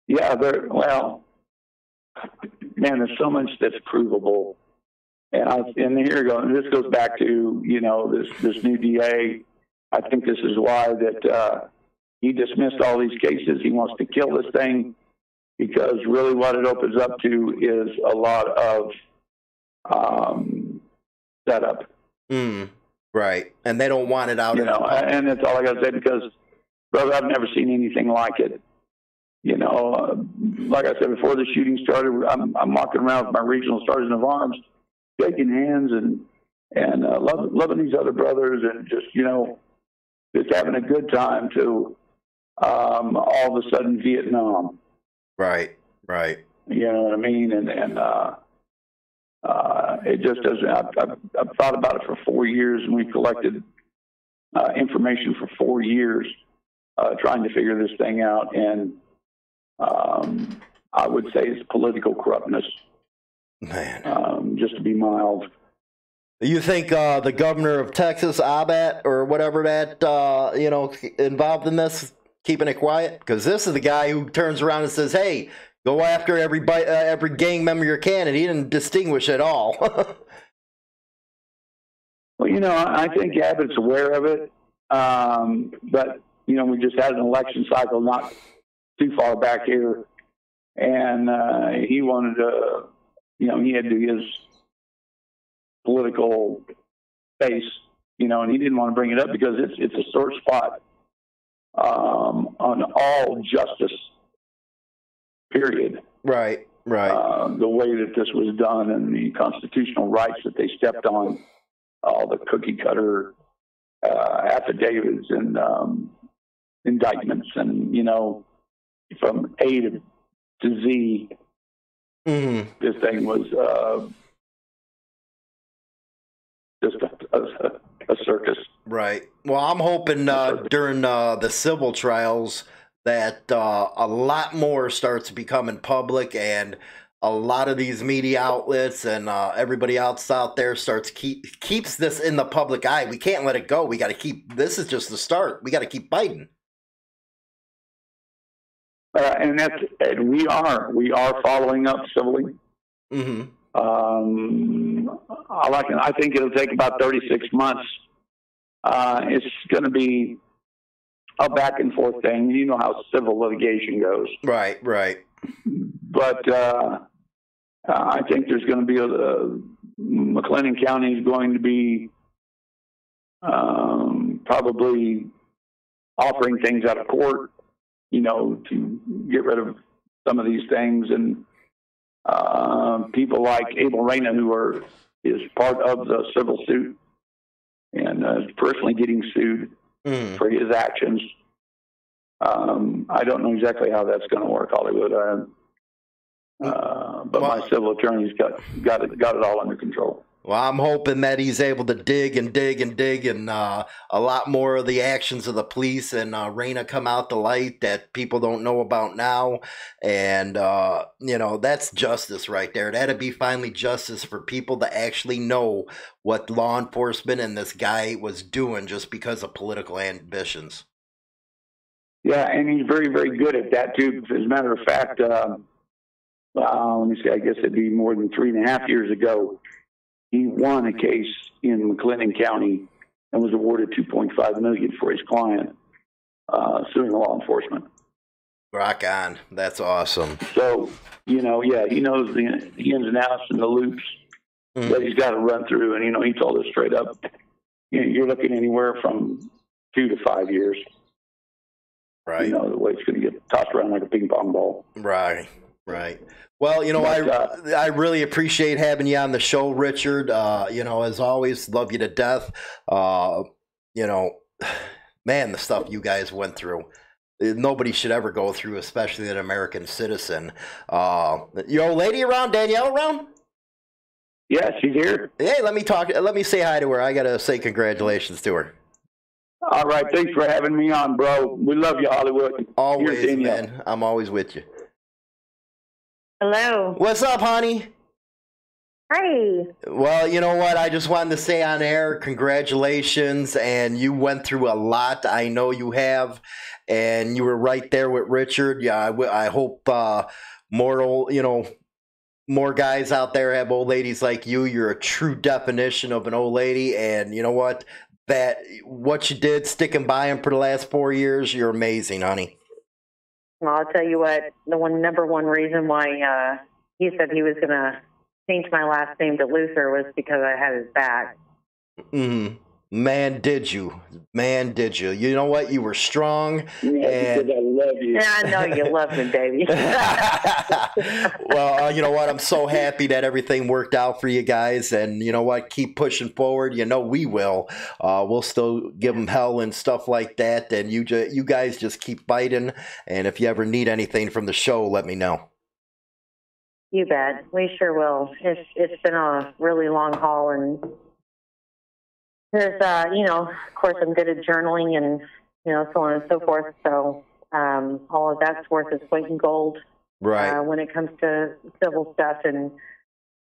Yeah, well, man, there's so much that's provable. And here you go. And this goes back to, you know, this new DA. I think this is why that he dismissed all these cases. He wants to kill this thing, because really what it opens up to is a lot of setup. Mm, right. And they don't want it out. You know, and that's all I got to say, because, brother, I've never seen anything like it. You know, like I said, before the shooting started, I'm walking around with my regional sergeant of arms, shaking hands and loving these other brothers, and just, you know, just having a good time, to all of a sudden Vietnam. Right, right. You know what I mean? And it just doesn't. I've thought about it for 4 years, and we've collected information for 4 years trying to figure this thing out. And I would say it's political corruptness. Man, just to be mild. You think the governor of Texas, Abbott, or whatever that, you know, involved in this, keeping it quiet? Because this is the guy who turns around and says, hey, go after every gang member you can, and he didn't distinguish at all. Well, you know, I think Abbott's aware of it. But, you know, we just had an election cycle not too far back here, and he wanted to... You know, he had to his political base, you know, and he didn't want to bring it up because it's a sore spot on all justice, period. Right, right. The way that this was done and the constitutional rights that they stepped on, all the cookie-cutter affidavits and indictments and, you know, from A to Z. Mm-hmm. This thing was just a circus. Right. Well, I'm hoping during the civil trials that a lot more starts becoming public, and a lot of these media outlets and everybody else out there starts keeps this in the public eye. We can't let it go. We got to keep. This is just the start. We got to keep fighting. And we are following up civilly. Mm-hmm. I think it'll take about 36 months. It's going to be a back and forth thing. You know how civil litigation goes. Right, right. But I think there's going to be McLennan County is going to be probably offering things out of court, you know, to get rid of some of these things. And people like Abel Reyna, who is part of the civil suit and is personally getting sued for his actions. I don't know exactly how that's going to work, Hollywood. But my civil attorney's got it all under control. Well, I'm hoping that he's able to dig and dig and dig, and a lot more of the actions of the police and Reyna come out to light that people don't know about now. And, you know, that's justice right there. That'd be finally justice for people to actually know what law enforcement and this guy was doing just because of political ambitions. Yeah, and he's very, very good at that, too. As a matter of fact, let me see, I guess it'd be more than 3.5 years ago, he won a case in McLennan County and was awarded $2.5 million for his client suing law enforcement. Rock on. That's awesome. So, you know, yeah, he knows the ins and outs and the loops that he's got to run through. And, you know, he told us straight up, you know, you're looking anywhere from 2 to 5 years. Right. You know, the way it's going to get tossed around like a ping pong ball. Right. Right. Well, you know, I really appreciate having you on the show, Richard. You know, as always, love you to death. You know, man, the stuff you guys went through, nobody should ever go through, especially an American citizen. Your old lady around, Danielle around? Yeah, she's here. Hey, let me talk. Let me say hi to her. I got to say congratulations to her. All right. Thanks for having me on, bro. We love you, Hollywood. Always, man. I'm always with you. Hello. What's up, honey? Hi. Well, you know what? I just wanted to say on air, congratulations. And you went through a lot. I know you have. And you were right there with Richard. Yeah, I hope more guys out there have old ladies like you. You're a true definition of an old lady. And you know what? That what you did, sticking by him for the last 4 years, you're amazing, honey. Well, I'll tell you what, the number one reason why he said he was going to change my last name to Luther was because I had his back. Man, did you. Man, did you. You know what? You were strong. Yeah, and I love you. Yeah, I know you love me, baby. Well, you know what? I'm so happy that everything worked out for you guys. And you know what? Keep pushing forward. You know we will. We'll still give them hell and stuff like that. And you guys just keep fighting. And if you ever need anything from the show, let me know. You bet. We sure will. It's been a really long haul, and there's, you know, of course, I'm good at journaling and, you know, so on and so forth. So all of that's worth its weight in gold, right? When it comes to civil stuff. And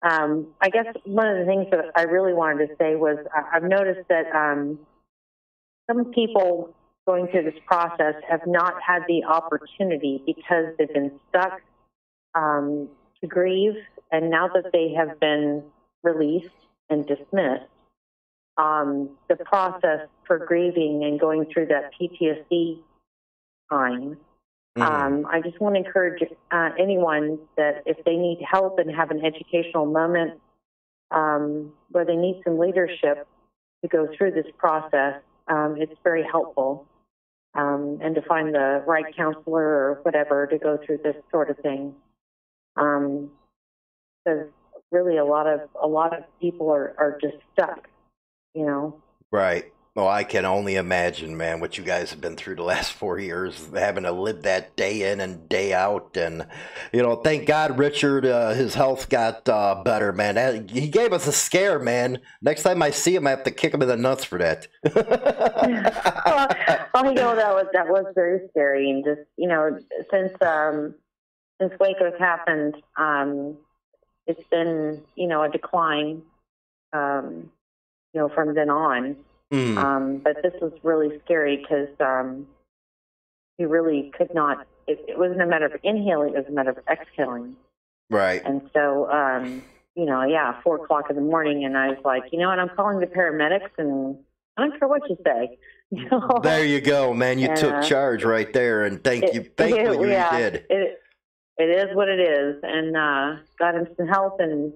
I guess one of the things that I really wanted to say was I've noticed that some people going through this process have not had the opportunity because they've been stuck to grieve. And now that they have been released and dismissed, the process for grieving and going through that PTSD time. I just want to encourage anyone that if they need help and have an educational moment where they need some leadership to go through this process, it's very helpful. And to find the right counselor or whatever to go through this sort of thing. Because really a lot of people are just stuck. You know, right. Well, I can only imagine, man, what you guys have been through the last 4 years, having to live that day in and day out. And, you know, thank God Richard, his health got better, man. He gave us a scare, man. Next time I see him, I have to kick him in the nuts for that. Well, you know, that was very scary. And just, you know, since Waco's happened, it's been, you know, a decline. You know, from then on. But this was really scary because he really could not, it wasn't a matter of inhaling, it was a matter of exhaling. Right. And so, you know, yeah, 4 o'clock in the morning, and I was like, you know what, I'm calling the paramedics, and I don't care what you say. There you go, man. You took charge right there, and thank you. It is what it is, and got him some help. And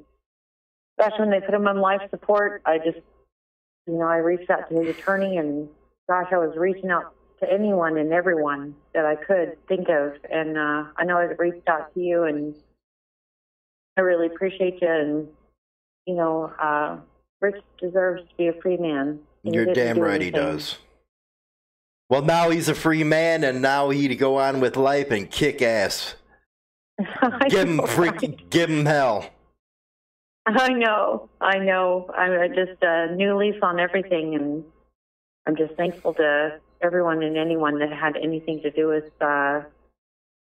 gosh, when they put him on life support, I just, you know, I reached out to his attorney, and gosh, I was reaching out to anyone and everyone that I could think of. And I know I reached out to you, and I really appreciate you. And, you know, Rich deserves to be a free man. You're damn right he does. Well, now he's a free man, and now he to go on with life and kick ass. Give him freaking, give him hell. I know, I know. I'm just a new leaf on everything, and I'm just thankful to everyone and anyone that had anything to do with,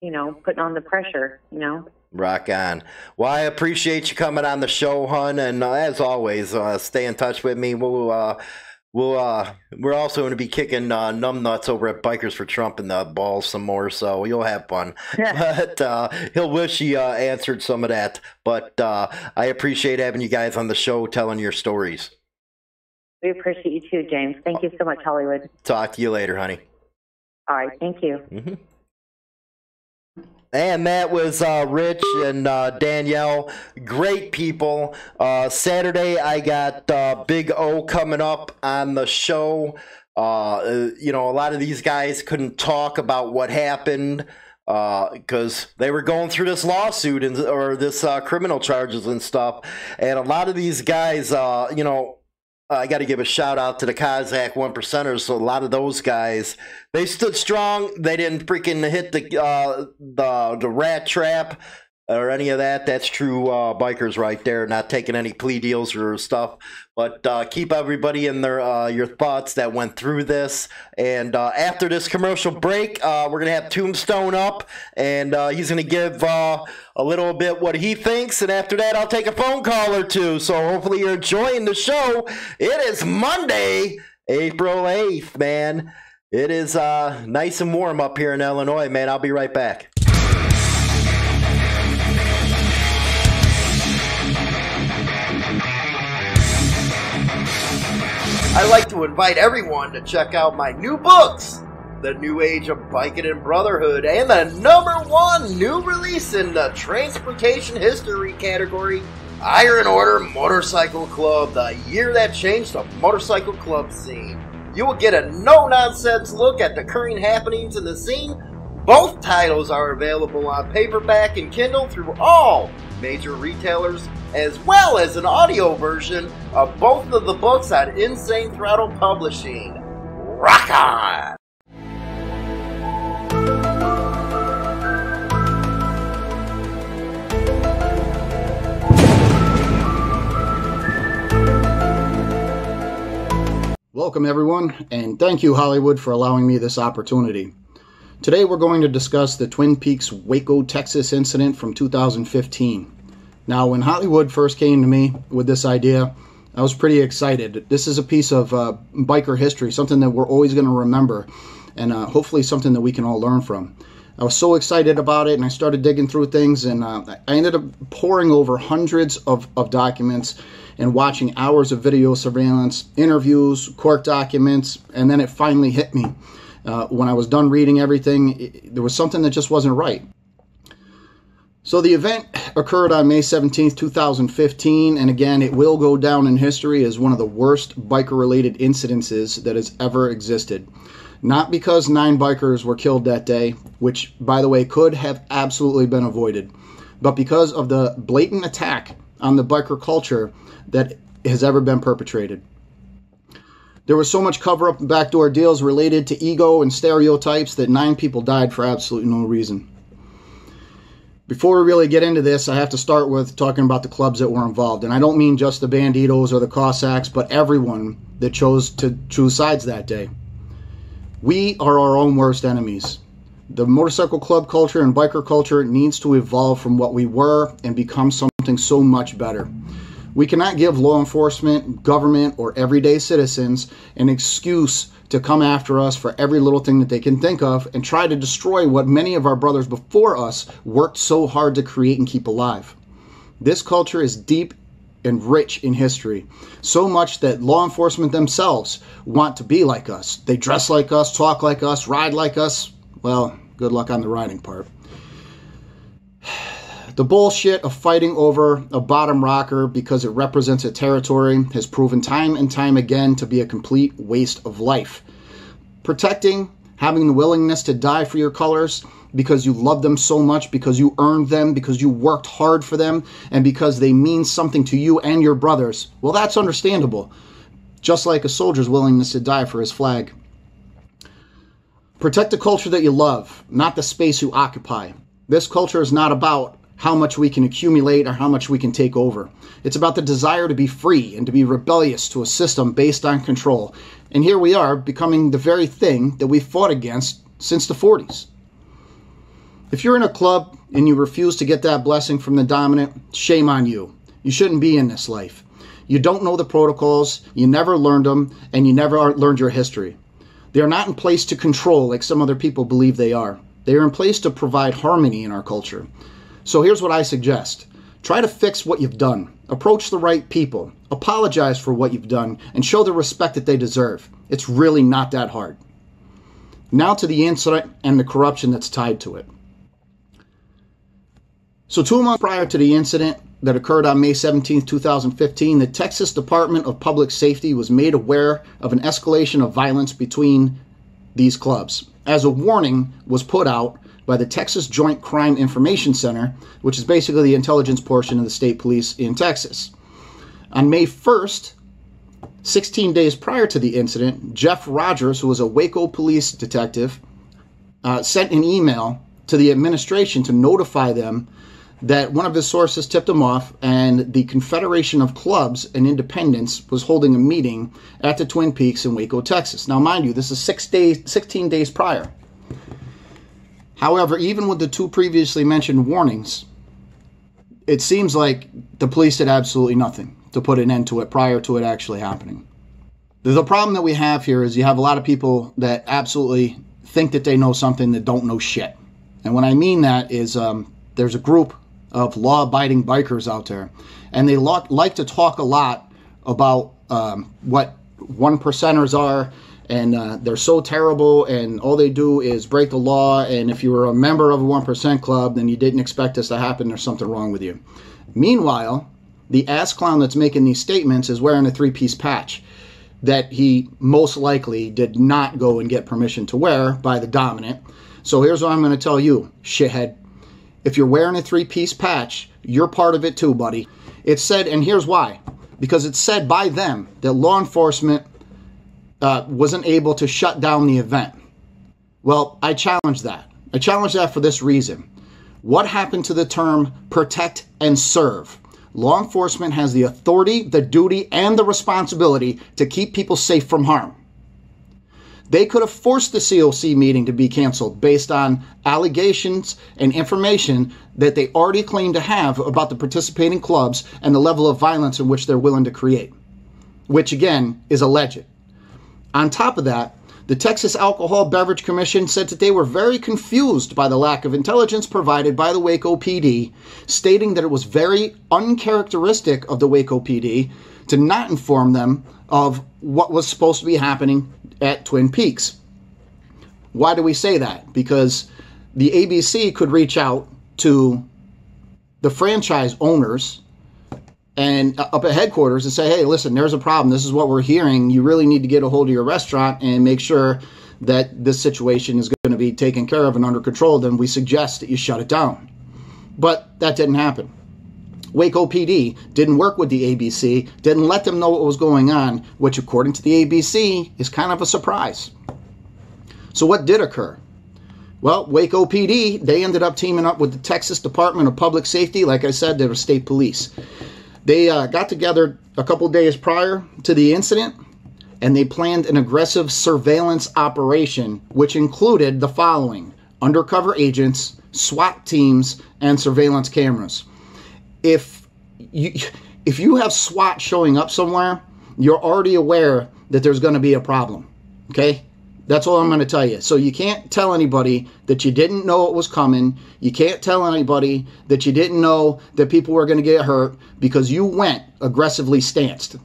you know, putting on the pressure, you know. Rock on. Well, I appreciate you coming on the show, hon, and as always, stay in touch with me. We're also going to be kicking numbnuts over at Bikers for Trump in the balls some more, so you'll have fun. But he'll wish he answered some of that. But I appreciate having you guys on the show, telling your stories. We appreciate you too, James. Thank you so much, Hollywood. Talk to you later, honey. All right, thank you. Mm-hmm. And that was Rich and Danielle. Great people. Saturday, I got Big O coming up on the show. You know, a lot of these guys couldn't talk about what happened because they were going through this lawsuit and or this criminal charges and stuff. And a lot of these guys, you know, I got to give a shout out to the Cossack 1%ers. So a lot of those guys, they stood strong. They didn't freaking hit the rat trap or any of that. That's true bikers right there, not taking any plea deals or stuff. But keep everybody in their your thoughts that went through this. And after this commercial break, we're gonna have Tombstone up, and he's gonna give a little bit what he thinks. And after that, I'll take a phone call or two. So hopefully you're enjoying the show. It is Monday, April 8th, man. It is nice and warm up here in Illinois, man. I'll be right back. I'd like to invite everyone to check out my new books, The New Age of Biking and Brotherhood, and the #1 new release in the transportation history category, Iron Order Motorcycle Club, The Year That Changed the Motorcycle Club Scene. You will get a no-nonsense look at the current happenings in the scene. Both titles are available on paperback and Kindle through all major retailers, as well as an audio version of both of the books on Insane Throttle Publishing. Rock on! Welcome everyone, and thank you Hollywood for allowing me this opportunity. Today we're going to discuss the Twin Peaks, Waco, Texas incident from 2015. Now, when Hollywood first came to me with this idea, I was pretty excited. This is a piece of biker history, something that we're always going to remember, and hopefully something that we can all learn from. I was so excited about it, and I started digging through things, and I ended up poring over hundreds of documents and watching hours of video surveillance, interviews, court documents, and then it finally hit me. When I was done reading everything, there was something that just wasn't right. So the event occurred on May 17th, 2015, and again, it will go down in history as one of the worst biker-related incidences that has ever existed. Not because 9 bikers were killed that day, which, by the way, could have absolutely been avoided, but because of the blatant attack on the biker culture that has ever been perpetrated. There was so much cover-up and backdoor deals related to ego and stereotypes that 9 people died for absolutely no reason. Before we really get into this, I have to start with talking about the clubs that were involved. And I don't mean just the Bandidos or the Cossacks, but everyone that chose to choose sides that day. We are our own worst enemies. The motorcycle club culture and biker culture needs to evolve from what we were and become something so much better. We cannot give law enforcement, government, or everyday citizens an excuse to come after us for every little thing that they can think of and try to destroy what many of our brothers before us worked so hard to create and keep alive. This culture is deep and rich in history, so much that law enforcement themselves want to be like us. They dress like us, talk like us, ride like us. Well, good luck on the riding part. The bullshit of fighting over a bottom rocker because it represents a territory has proven time and time again to be a complete waste of life. Protecting, having the willingness to die for your colors because you love them so much, because you earned them, because you worked hard for them, and because they mean something to you and your brothers. Well, that's understandable, just like a soldier's willingness to die for his flag. Protect the culture that you love, not the space you occupy. This culture is not about how much we can accumulate or how much we can take over. It's about the desire to be free and to be rebellious to a system based on control. And here we are, becoming the very thing that we fought against since the 40s. If you're in a club and you refuse to get that blessing from the dominant, shame on you. You shouldn't be in this life. You don't know the protocols, you never learned them, and you never learned your history. They are not in place to control like some other people believe they are. They are in place to provide harmony in our culture. So here's what I suggest. Try to fix what you've done. Approach the right people. Apologize for what you've done and show the respect that they deserve. It's really not that hard. Now to the incident and the corruption that's tied to it. So 2 months prior to the incident that occurred on May 17, 2015, the Texas Department of Public Safety was made aware of an escalation of violence between these clubs, as a warning was put out by the Texas Joint Crime Information Center, which is basically the intelligence portion of the state police in Texas. On May 1st, 16 days prior to the incident, Jeff Rogers, who was a Waco police detective, sent an email to the administration to notify them that one of his sources tipped him off and the Confederation of Clubs and Independents was holding a meeting at the Twin Peaks in Waco, Texas. Now, mind you, this is 16 days prior. However, even with the two previously mentioned warnings, it seems like the police did absolutely nothing to put an end to it prior to it actually happening. The problem that we have here is you have a lot of people that absolutely think that they know something that don't know shit. And what I mean that is there's a group of law-abiding bikers out there, and they like to talk a lot about what 1%ers are, and they're so terrible, and all they do is break the law, and if you were a member of a 1% club, then you didn't expect this to happen, there's something wrong with you. Meanwhile, the ass clown that's making these statements is wearing a three-piece patch that he most likely did not go and get permission to wear by the dominant. So here's what I'm going to tell you, shithead. If you're wearing a three-piece patch, you're part of it too, buddy. It's said, and here's why. Because it's said by them that law enforcement wasn't able to shut down the event. Well, I challenge that. I challenge that for this reason. What happened to the term protect and serve? Law enforcement has the authority, the duty, and the responsibility to keep people safe from harm. They could have forced the COC meeting to be canceled based on allegations and information that they already claim to have about the participating clubs and the level of violence in which they're willing to create, which again is alleged. On top of that, the Texas Alcohol Beverage Commission said that they were very confused by the lack of intelligence provided by the Waco PD, stating that it was very uncharacteristic of the Waco PD to not inform them of what was supposed to be happening at Twin Peaks. Why do we say that? Because the ABC could reach out to the franchise owners and up at headquarters and say, hey, listen, there's a problem. This is what we're hearing. You really need to get a hold of your restaurant and make sure that this situation is going to be taken care of and under control. Then we suggest that you shut it down. But that didn't happen. Waco PD didn't work with the ABC, didn't let them know what was going on, which according to the ABC is kind of a surprise. So what did occur? Well, Waco PD, they ended up teaming up with the Texas Department of Public Safety. Like I said, they were state police. They got together a couple days prior to the incident, and they planned an aggressive surveillance operation, which included the following: undercover agents, SWAT teams, and surveillance cameras. If you have SWAT showing up somewhere, you're already aware that there's going to be a problem, okay? That's all I'm going to tell you. So you can't tell anybody that you didn't know it was coming. You can't tell anybody that you didn't know that people were going to get hurt because you went aggressively stanced.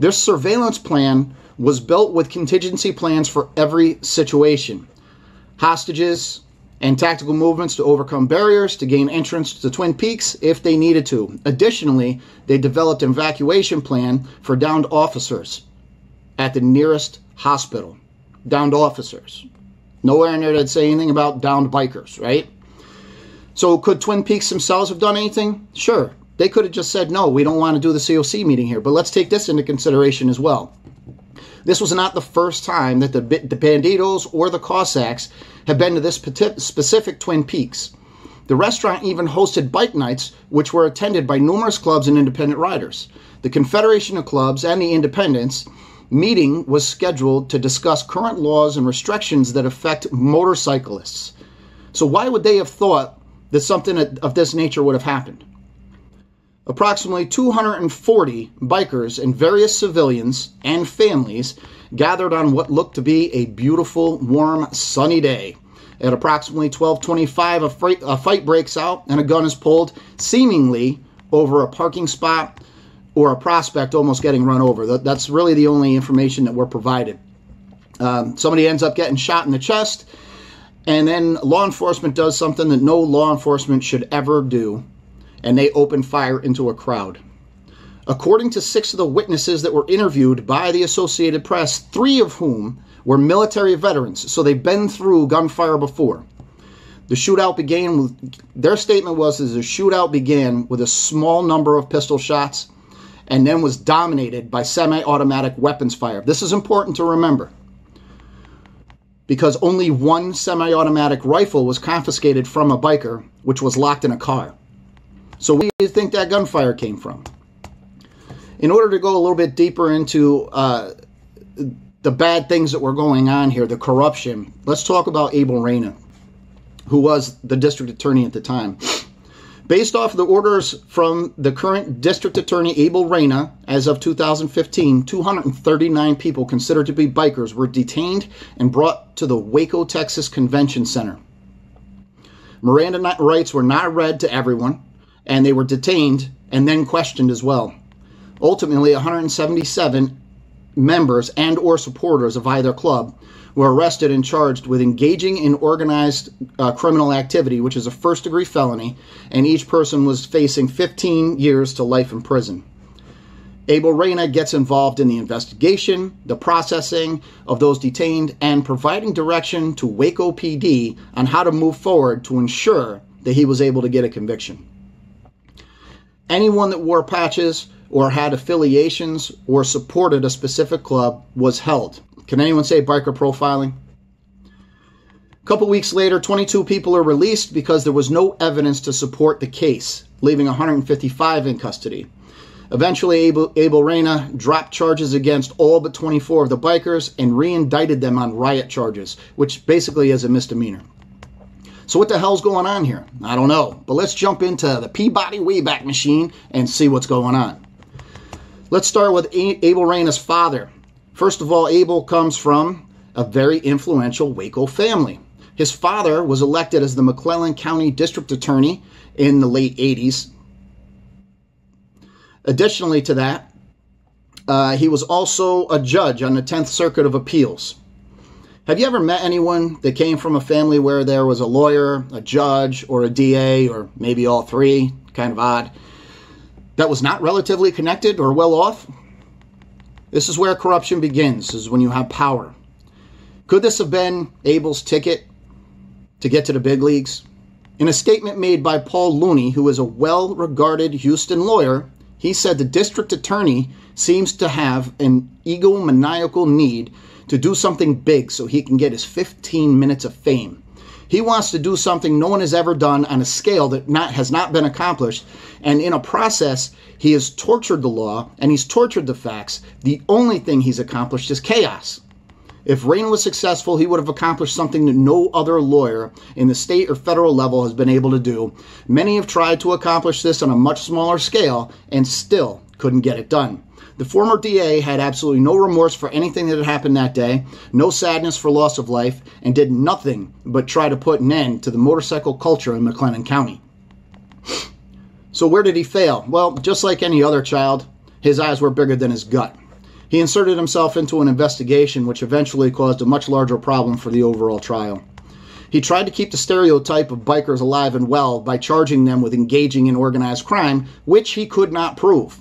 This surveillance plan was built with contingency plans for every situation. Hostages and tactical movements to overcome barriers, to gain entrance to Twin Peaks if they needed to. Additionally, they developed an evacuation plan for downed officers at the nearest hospital. Downed officers. Nowhere in there did it say anything about downed bikers, right? So could Twin Peaks themselves have done anything? Sure. They could have just said, no, we don't want to do the COC meeting here, but let's take this into consideration as well. This was not the first time that the Bandidos or the Cossacks had been to this specific Twin Peaks. The restaurant even hosted bike nights, which were attended by numerous clubs and independent riders. The Confederation of Clubs and the Independents meeting was scheduled to discuss current laws and restrictions that affect motorcyclists. So why would they have thought that something of this nature would have happened? Approximately 240 bikers and various civilians and families gathered on what looked to be a beautiful, warm, sunny day. At approximately 12:25, a fight breaks out and a gun is pulled, seemingly over a parking spot or a prospect almost getting run over. That's really the only information that we're provided. Somebody ends up getting shot in the chest, and then law enforcement does something that no law enforcement should ever do, and they open fire into a crowd. According to 6 of the witnesses that were interviewed by the Associated Press, 3 of whom were military veterans, so they've been through gunfire before. The shootout began with, their statement was, the shootout began with a small number of pistol shots and then was dominated by semi-automatic weapons fire. This is important to remember, because only 1 semi-automatic rifle was confiscated from a biker, which was locked in a car. So where do you think that gunfire came from? In order to go a little bit deeper into the bad things that were going on here, the corruption, let's talk about Abel Reyna, who was the district attorney at the time. Based off the orders from the current district attorney, Abel Reyna, as of 2015, 239 people considered to be bikers were detained and brought to the Waco, Texas Convention Center. Miranda rights were not read to everyone, and they were detained and then questioned as well. Ultimately, 177 members and or supporters of either club were arrested and charged with engaging in organized criminal activity, which is a first-degree felony, and each person was facing 15 years to life in prison. Abel Reyna gets involved in the investigation, the processing of those detained, and providing direction to Waco PD on how to move forward to ensure that he was able to get a conviction. Anyone that wore patches or had affiliations or supported a specific club was held. Can anyone say biker profiling? A couple weeks later, 22 people are released because there was no evidence to support the case, leaving 155 in custody. Eventually, Abel Reyna dropped charges against all but 24 of the bikers and re-indicted them on riot charges, which basically is a misdemeanor. So what the hell's going on here? I don't know, but let's jump into the Peabody Wayback Machine and see what's going on. Let's start with Abel Reyna's father. First of all, Abel comes from a very influential Waco family. His father was elected as the McLennan County District Attorney in the late 80s. Additionally to that, he was also a judge on the 10th Circuit of Appeals. Have you ever met anyone that came from a family where there was a lawyer, a judge, or a DA, or maybe all three? Kind of odd. That was not relatively connected or well off? This is where corruption begins, is when you have power. Could this have been Abel's ticket to get to the big leagues? In a statement made by Paul Looney, who is a well-regarded Houston lawyer, he said the district attorney seems to have an egomaniacal need to do something big so he can get his 15 minutes of fame. He wants to do something no one has ever done on a scale that has not been accomplished, and in a process, he has tortured the law and he's tortured the facts. The only thing he's accomplished is chaos. If Reyna was successful, he would have accomplished something that no other lawyer in the state or federal level has been able to do. Many have tried to accomplish this on a much smaller scale and still couldn't get it done. The former DA had absolutely no remorse for anything that had happened that day, no sadness for loss of life, and did nothing but try to put an end to the motorcycle culture in McLennan County. So where did he fail? Well, just like any other child, his eyes were bigger than his gut. He inserted himself into an investigation which eventually caused a much larger problem for the overall trial. He tried to keep the stereotype of bikers alive and well by charging them with engaging in organized crime, which he could not prove.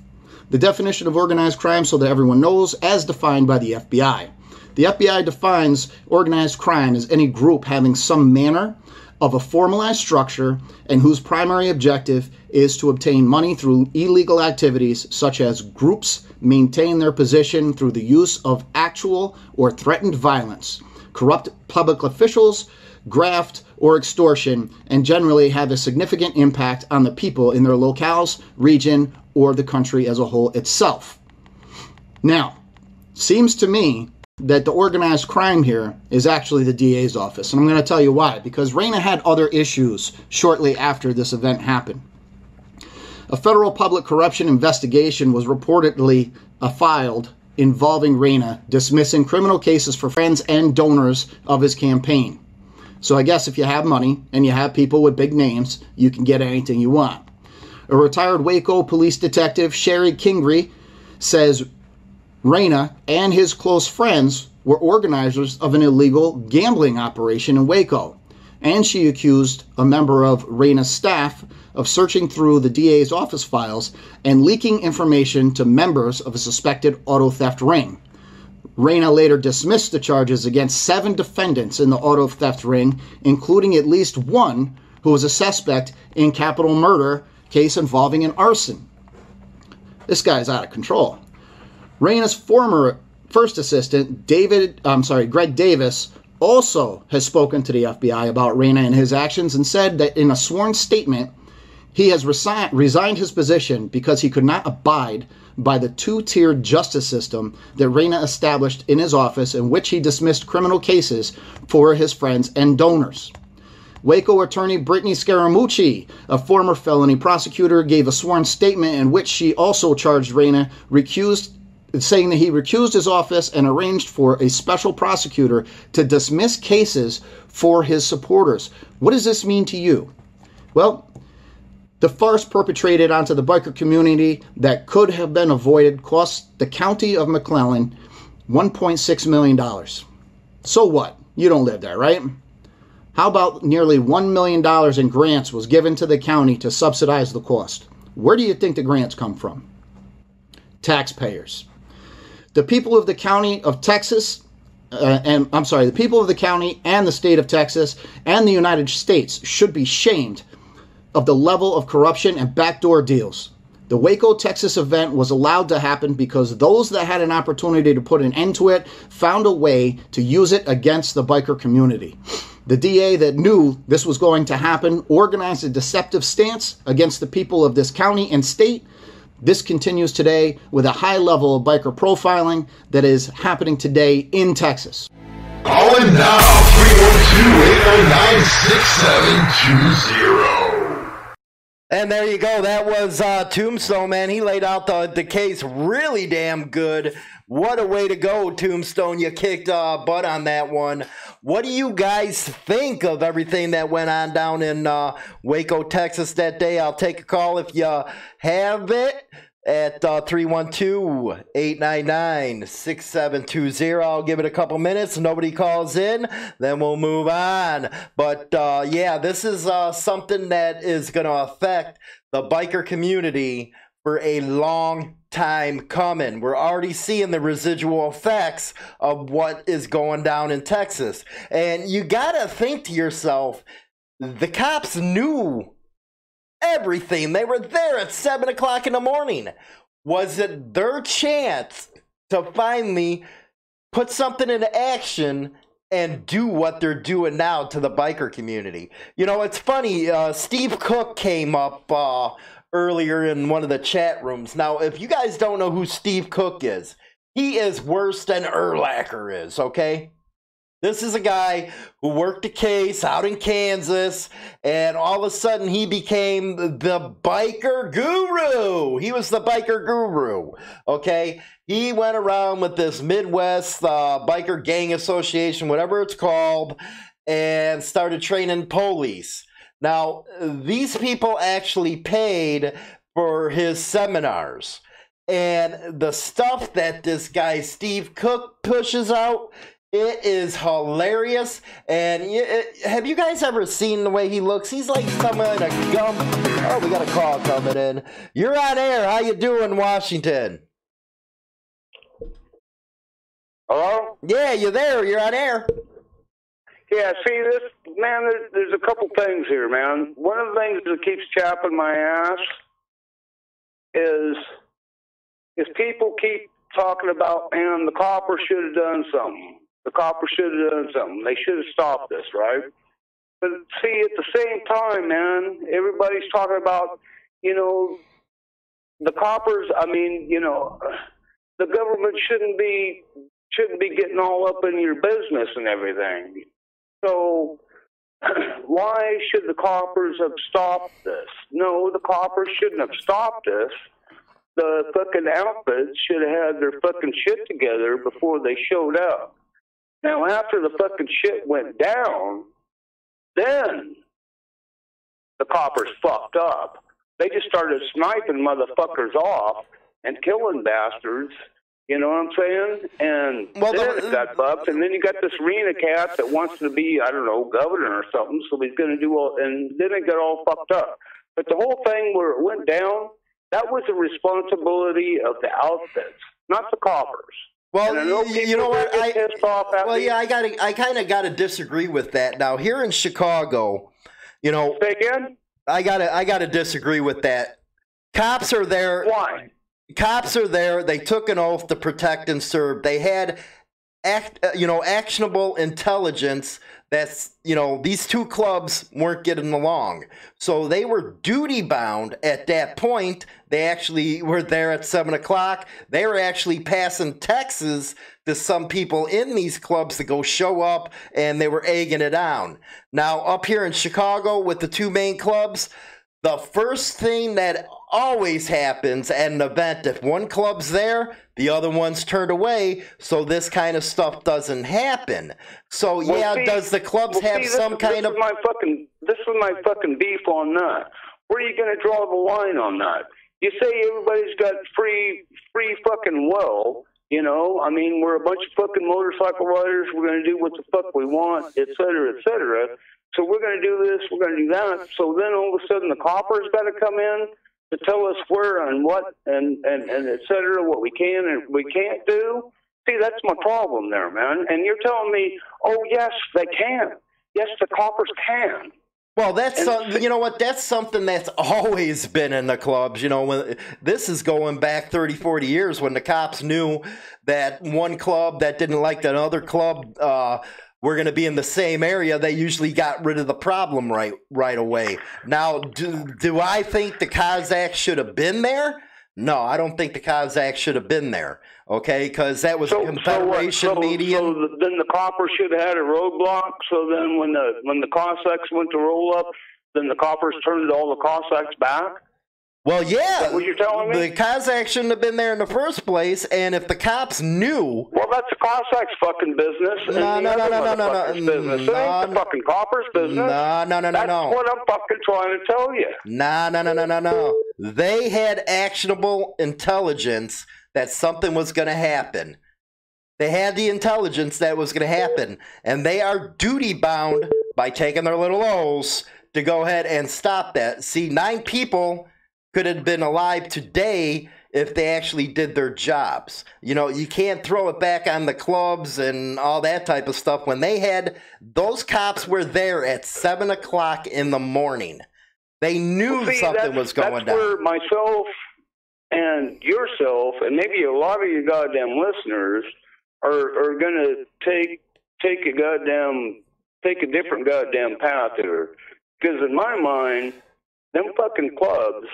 The definition of organized crime, so that everyone knows, as defined by the FBI. The FBI defines organized crime as any group having some manner of a formalized structure and whose primary objective is to obtain money through illegal activities, such as groups maintain their position through the use of actual or threatened violence, corrupt public officials, graft, or extortion, and generally have a significant impact on the people in their locales, region, or the country as a whole itself. Now, seems to me that the organized crime here is actually the DA's office, and I'm going to tell you why, because Reyna had other issues shortly after this event happened. A federal public corruption investigation was reportedly filed involving Reyna, dismissing criminal cases for friends and donors of his campaign. So I guess if you have money and you have people with big names, you can get anything you want. A retired Waco police detective, Sherry Kingry, says Reyna and his close friends were organizers of an illegal gambling operation in Waco. And she accused a member of Reyna's staff of searching through the DA's office files and leaking information to members of a suspected auto theft ring. Reyna later dismissed the charges against 7 defendants in the auto theft ring, including at least one who was a suspect in capital murder case involving an arson. This guy's out of control. Reyna's former first assistant, Greg Davis, also has spoken to the FBI about Reyna and his actions and said that in a sworn statement, he has resigned his position because he could not abide by the two-tiered justice system that Reyna established in his office, in which he dismissed criminal cases for his friends and donors. Waco attorney Brittany Scaramucci, a former felony prosecutor, gave a sworn statement in which she also charged Reyna, saying that he recused his office and arranged for a special prosecutor to dismiss cases for his supporters. What does this mean to you? Well, the farce perpetrated onto the biker community that could have been avoided cost the county of McLennan $1.6 million. So what? You don't live there, right? How about nearly $1 million in grants was given to the county to subsidize the cost? Where do you think the grants come from? Taxpayers. The people of the county of Texas, the people of the county and the state of Texas and the United States should be shamed of the level of corruption and backdoor deals. The Waco, Texas event was allowed to happen because those that had an opportunity to put an end to it found a way to use it against the biker community. The DA that knew this was going to happen organized a deceptive stance against the people of this county and state. This continues today with a high level of biker profiling that is happening today in Texas. Call in now, 312-809-6720. And there you go. That was Tombstone, man. He laid out the case really damn good. What a way to go, Tombstone. You kicked butt on that one. What do you guys think of everything that went on down in Waco, Texas that day? I'll take a call if you have it at 312-899-6720. I'll give it a couple minutes. Nobody calls in, then we'll move on. But yeah, this is something that is going to affect the biker community for a long time coming. We're already seeing the residual effects of what is going down in Texas. And you got to think to yourself, the cops knew everything. They were there at 7 o'clock in the morning. Was it their chance to finally put something into action and do what they're doing now to the biker community? You know, it's funny. Steve Cook came up earlier in one of the chat rooms. Now, if you guys don't know who Steve Cook is, he is worse than Urlacher is, okay? This is a guy who worked a case out in Kansas, and all of a sudden he became the biker guru. He was the biker guru, okay? He went around with this Midwest Biker Gang Association, whatever it's called, and started training police. Now, these people actually paid for his seminars, and the stuff that this guy Steve Cook pushes out, it is hilarious. And have you guys ever seen the way he looks? He's like someone in a gum. Oh, we got a call coming in. You're on air. How you doing, Washington? Hello? Yeah, you're there. You're on air. Yeah, see, this, man, there's a couple things here, man. One of the things that keeps chapping my ass is people keep talking about, man, the copper should have done something. The copper should have done something. They should have stopped this, right? But see, at the same time, man, everybody's talking about, you know, the coppers. I mean, you know, the government shouldn't be getting all up in your business and everything. So why should the coppers have stopped this? No, the coppers shouldn't have stopped this. The fucking outfits should have had their fucking shit together before they showed up. Now, after the fucking shit went down, then the coppers fucked up. They just started sniping motherfuckers off and killing bastards. You know what I'm saying? And well, then it got bucked. And then you got this Rena cat that wants to be, I don't know, governor or something. So he's going to do all, and then it got all fucked up. But the whole thing where it went down, that was the responsibility of the outfits, not the coppers. Well, you know what? I kind of got to disagree with that. Now, here in Chicago, you know, I gotta disagree with that. Cops are there. Why? Cops are there. They took an oath to protect and serve. They had, actionable intelligence. That's, you know, these two clubs weren't getting along. So they were duty bound at that point. They actually were there at 7 o'clock. They were actually passing texts to some people in these clubs to go show up, and they were egging it on. Now, up here in Chicago with the two main clubs, the first thing that always happens at an event, if one club's there, the other one's turned away, so this kind of stuff doesn't happen. So, well, yeah, see, does the clubs have some kind of... This is my fucking beef on that. Where are you going to draw the line on that? You say everybody's got free fucking will, you know? I mean, we're a bunch of fucking motorcycle riders. We're going to do what the fuck we want, et cetera, et cetera. So we're going to do this, we're going to do that. So then all of a sudden the copper's got to come in to tell us where and what and et cetera, what we can and we can't do. See, that's my problem there, man. And you're telling me, oh, yes, they can. Yes, the coppers can. Well, that's, you know what, that's something that's always been in the clubs. You know, when this is going back 30, 40 years, when the cops knew that one club that didn't like that other club, we're going to be in the same area, they usually got rid of the problem right away. Now, do I think the Cossacks should have been there? No, I don't think the Cossacks should have been there, okay? Because that was a Confederation median. So then the coppers should have had a roadblock. So then when the Cossacks went to roll up, then the coppers turned all the Cossacks back? Well, yeah, is what you're telling me? The Cossacks shouldn't have been there in the first place, and if the cops knew... Well, that's the Cossacks' fucking business. And no, it ain't the fucking coppers' business. That's what I'm fucking trying to tell you. No. They had actionable intelligence that something was going to happen. They had the intelligence that was going to happen, and they are duty-bound by taking their little O's to go ahead and stop that. See, 9 people... could have been alive today if they actually did their jobs. You know, you can't throw it back on the clubs and all that type of stuff. When they had, those cops were there at 7 o'clock in the morning. They knew something was going down. That's where myself and yourself and maybe a lot of your goddamn listeners are going to take a different goddamn path here. Because in my mind, them fucking clubs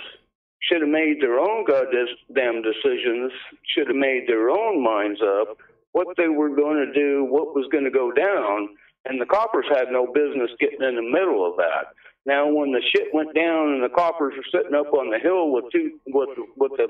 should have made their own goddamn decisions, should have made their own minds up what they were going to do, what was going to go down, and the coppers had no business getting in the middle of that. Now, when the shit went down and the coppers were sitting up on the hill with the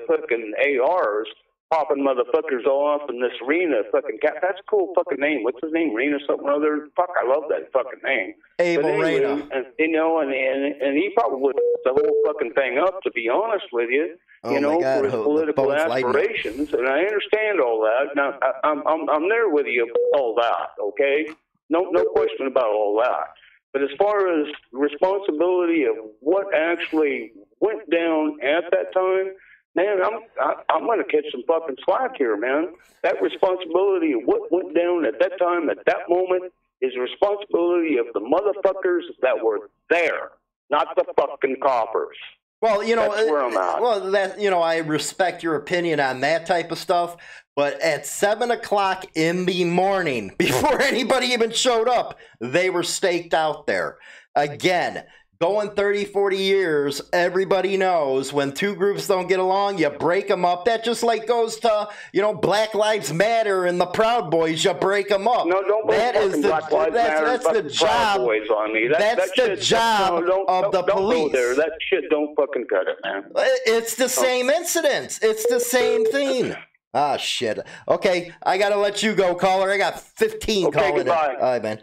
fucking ARs, popping motherfuckers off, and this Rena fucking cat, that's a cool fucking name. What's his name? Rena something other? Fuck, I love that fucking name. Abel Reyna. You know, and he probably would the whole fucking thing up, to be honest with you, you know, for his political aspirations. And I understand all that. Now, I'm there with you about all that, okay? No question about all that. But as far as responsibility of what actually went down at that time, man, I'm going to catch some fucking slack here, man. That responsibility of what went down at that time, at that moment, is the responsibility of the motherfuckers that were there, not the fucking coppers. Well, you know, that's where I'm at. Well, that, you know, I respect your opinion on that type of stuff, but at 7 o'clock in the morning, before anybody even showed up, they were staked out there. Again, going 30, 40 years, everybody knows when two groups don't get along, you break them up. That just like goes to, you know, Black Lives Matter and the Proud Boys, you break them up. No, don't blame fucking Black Lives Matter and fucking Proud Boys on me. That's the job of the police. Don't go there. That shit, don't fucking cut it, man. It's the same incidents. It's the same thing. Ah, shit. Okay, I got to let you go, caller. I got 15 calling. Okay, goodbye. All right, man.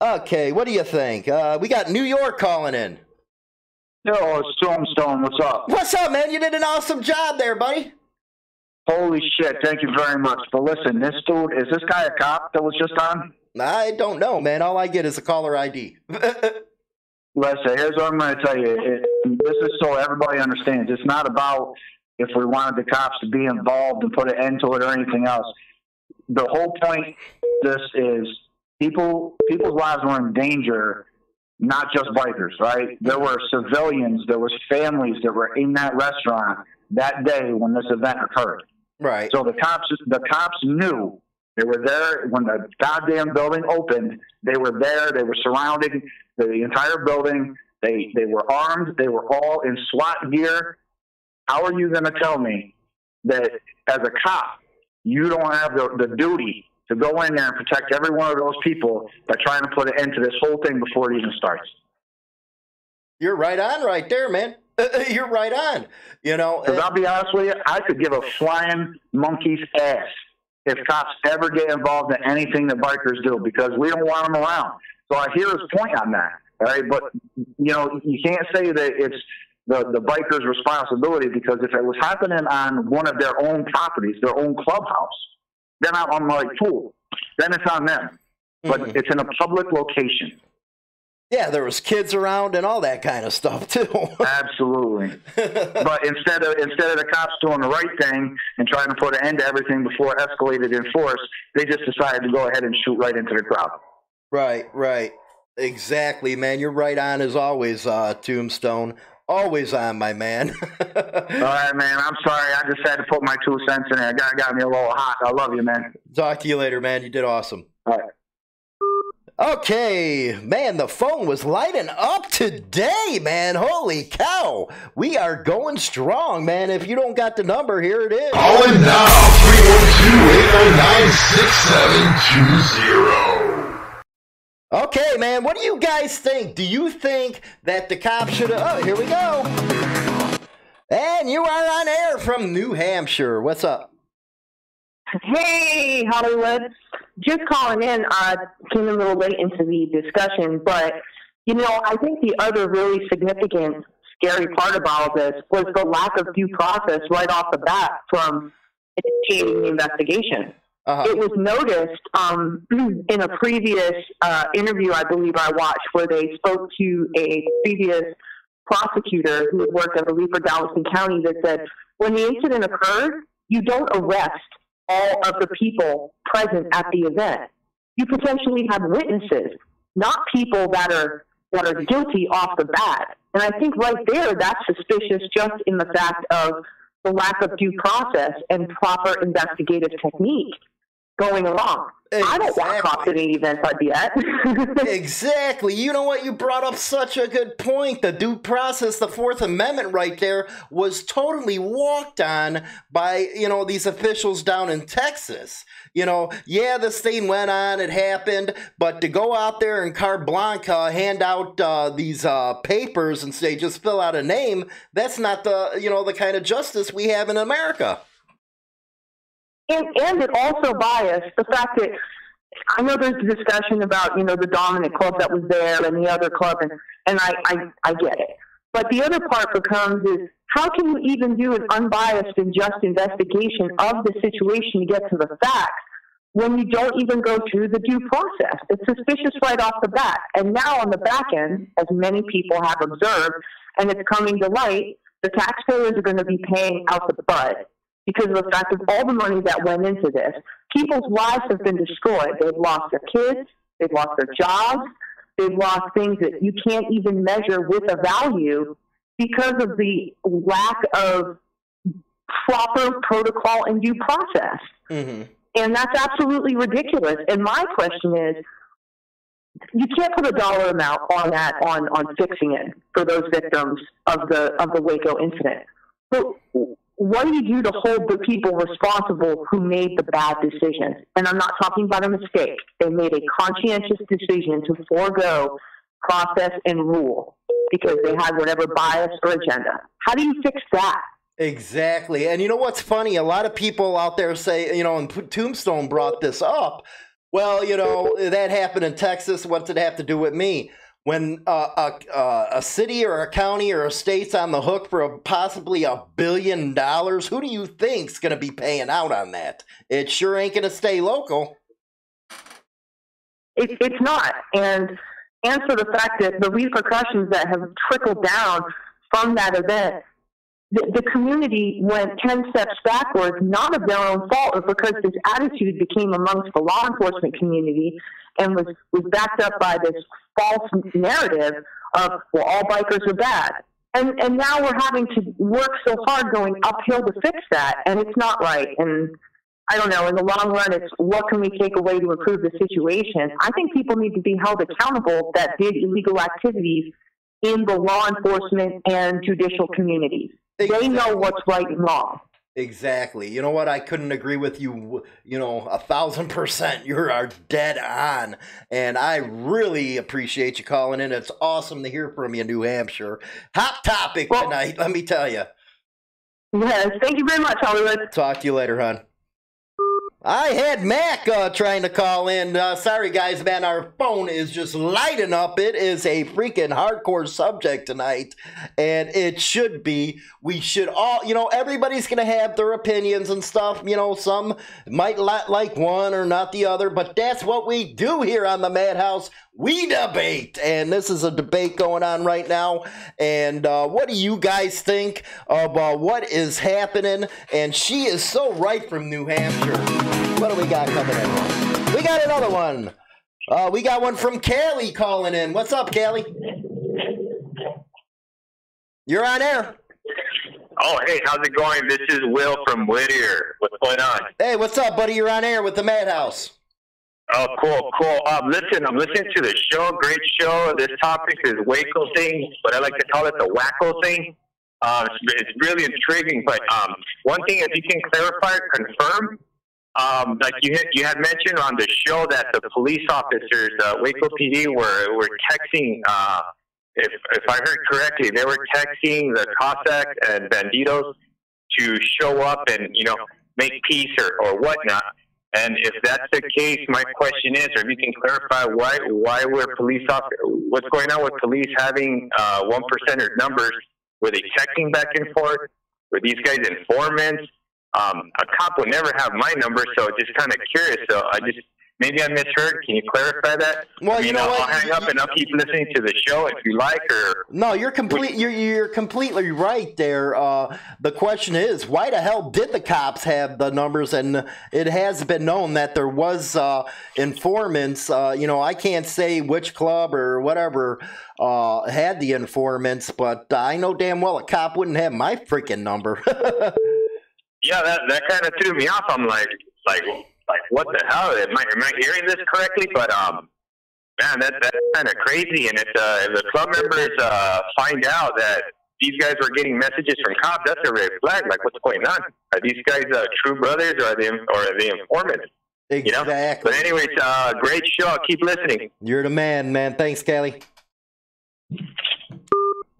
Okay, what do you think? We got New York calling in. Yo, Stormstone, what's up? What's up, man? You did an awesome job there, buddy. Holy shit, thank you very much. But listen, this dude, is this guy a cop that was just on? I don't know, man. All I get is a caller ID. Listen, here's what I'm going to tell you. This is so everybody understands. It's not about if we wanted the cops to be involved and put an end to it or anything else. The whole point of this is, people's lives were in danger, not just bikers, right? There were civilians, there was families that were in that restaurant that day when this event occurred. Right. So the cops knew. They were there when the goddamn building opened. They were there. They were surrounding the entire building. They were armed. They were all in SWAT gear. How are you going to tell me that as a cop you don't have the duty to go in there and protect every one of those people by trying to put an end to this whole thing before it even starts? You're right on right there, man. You're right on. You know, because I'll be honest with you, I could give a flying monkey's ass if cops ever get involved in anything that bikers do, because we don't want them around. So I hear his point on that, all right? But, you know, you can't say that it's the biker's responsibility, because if it was happening on one of their own properties, their own clubhouse, then I'm like, cool. Then it's on them. But it's in a public location. Yeah, there was kids around and all that kind of stuff, too. Absolutely. But instead of the cops doing the right thing and trying to put an end to everything before it escalated in force, they just decided to go ahead and shoot right into the crowd. Right, right. Exactly, man. You're right on as always, Tombstone. Always on, my man. All right, man. I'm sorry. I just had to put my 2 cents in there. Got me a little hot. I love you, man. Talk to you later, man. You did awesome. All right. Okay. Man, the phone was lighting up today, man. Holy cow. We are going strong, man. If you don't got the number, here it is. Call in now. 312-809-6720. Okay, man, what do you guys think? Do you think that the cops should have... Oh, here we go. And you are on air from New Hampshire. What's up? Hey, Hollywood. Just calling in. I came a little late into the discussion, but, you know, I think the other really significant, scary part about all this was the lack of due process right off the bat from initiating the investigation. It was noticed in a previous interview, I believe I watched, where they spoke to a previous prosecutor who had worked, I believe, for Galveston County, that said, when the incident occurred, you don't arrest all of the people present at the event. You potentially have witnesses, not people that are guilty off the bat. And I think right there, that's suspicious just in the fact of the lack of due process and proper investigative technique. going along. Exactly. I don't want cops at any events like that. Exactly. You know what? You brought up such a good point. The due process, the Fourth Amendment right there, was totally walked on by, you know, these officials down in Texas. You know, yeah, this thing went on, it happened, but to go out there and carte blanca hand out these papers and say, just fill out a name, that's not the, you know, the kind of justice we have in America. And it also biased the fact that I know there's a discussion about, you know, the dominant club that was there and the other club, and I get it. But the other part becomes is how can you even do an unbiased and just investigation of the situation to get to the facts when you don't even go through the due process? It's suspicious right off the bat. And now on the back end, as many people have observed, and it's coming to light, the taxpayers are going to be paying out the butt. Because of the fact of all the money that went into this, people's lives have been destroyed. They've lost their kids, they've lost their jobs, they've lost things that you can't even measure with a value because of the lack of proper protocol and due process. Mm-hmm. And that's absolutely ridiculous. And my question is, you can't put a dollar amount on that, on fixing it for those victims of the Waco incident. But what do you do to hold the people responsible who made the bad decisions? And I'm not talking about a mistake. They made a conscientious decision to forego process and rule because they had whatever bias or agenda. How do you fix that? Exactly. And you know what's funny? A lot of people out there say, you know, and Tombstone brought this up. Well, you know, that happened in Texas. What does it have to do with me? When a city or a county or a state's on the hook for possibly $1 billion, who do you think's going to be paying out on that? It sure ain't going to stay local. It's not. And for the fact that the repercussions that have trickled down from that event, the community went 10 steps backwards, not of their own fault, but because this attitude became amongst the law enforcement community and was backed up by this false narrative of, well, all bikers are bad. And now we're having to work so hard going uphill to fix that, and it's not right. And I don't know, in the long run, it's what can we take away to improve the situation? I think people need to be held accountable that did illegal activities in the law enforcement and judicial communities. Exactly. They know what's right and wrong. Exactly. You know what? I couldn't agree with you, you know, 1,000%. You are dead on. And I really appreciate you calling in. It's awesome to hear from you, New Hampshire. Hot topic tonight, let me tell you. Yes. Thank you very much, Hollywood. Talk to you later, hon. I had Mac trying to call in. Sorry, guys, man. Our phone is just lighting up. It is a freaking hardcore subject tonight, and it should be. We should all, you know, everybody's going to have their opinions and stuff. You know, some might not like one or not the other, but that's what we do here on the Madhouse. We debate, and this is a debate going on right now. And what do you guys think about what is happening? And she is so right from New Hampshire. What do we got coming in? We got another one. We got one from Callie calling in. What's up, Callie? You're on air. Oh, hey, how's it going? This is Will from Whittier. What's going on? Hey, what's up, buddy? You're on air with the Madhouse. Oh, cool, cool. Listen, I'm listening to the show. Great show. This topic is Waco thing, but I like to call it the Wacko thing. It's really intriguing, but one thing, if you can clarify or confirm, like you had mentioned on the show that the police officers, Waco PD, were texting, if I heard correctly, they were texting the Cossacks and Bandidos to show up and, you know, make peace or whatnot. And if that's the case, my question is, or if you can clarify why were police officers, what's going on with police having 1%er numbers? Were they texting back and forth? Were these guys informants? A cop would never have my number, so just kind of curious. So I just, maybe I misheard. Can you clarify that? Well, I mean, you know what? I'll hang up and I'll keep listening to the show if you like. Or no, you're completely right there. The question is, why the hell did the cops have the numbers? And it has been known that there was informants. You know, I can't say which club or whatever had the informants, but I know damn well a cop wouldn't have my freaking number. Yeah, that kind of threw me off. I'm like. like, what the hell? Am I hearing this correctly? But man, that's kind of crazy. And if the club members find out that these guys were getting messages from cops, that's a red flag. Like, what's going on? Are these guys true brothers, or are they informants? Exactly. You know? But anyways, great show. Keep listening. You're the man, man. Thanks, Kelly.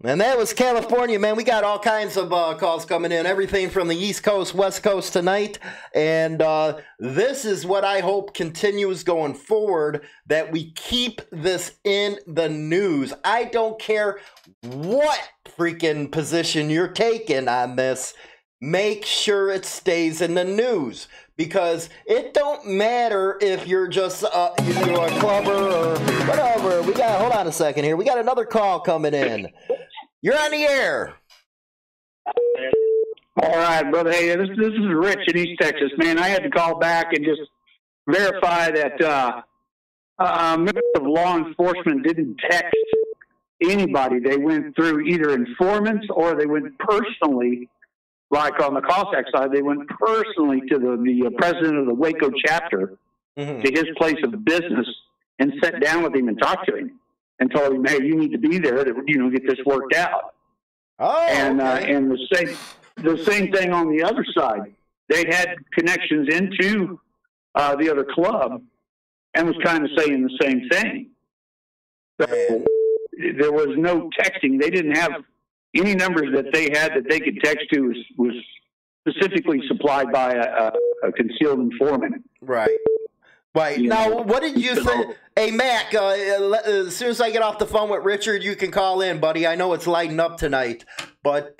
And that was California, man. We got all kinds of calls coming in. Everything from the East Coast, West Coast tonight. And this is what I hope continues going forward, that we keep this in the news. I don't care what freaking position you're taking on this. Make sure it stays in the news. Because it don't matter if you're just you're a clubber or whatever. We got, hold on a second here. We got another call coming in. You're on the air. All right, brother. Hey, this is Rich in East Texas, man. I had to call back and just verify that members of law enforcement didn't text anybody. They went through either informants or they went personally. Like on the Cossack side, they went personally to the president of the Waco chapter, mm-hmm. to his place of business, and sat down with him and talked to him and told him, "Hey, you need to be there to get this worked out." Oh, and okay. And the same thing on the other side. They had connections into the other club and was kind of saying the same thing. So there was no texting. They didn't have. Any numbers that they had that they could text to was specifically supplied by a concealed informant. Right. Right. Now, what did you say? Hey, Mac, as soon as I get off the phone with Richard, you can call in, buddy. I know it's lighting up tonight. But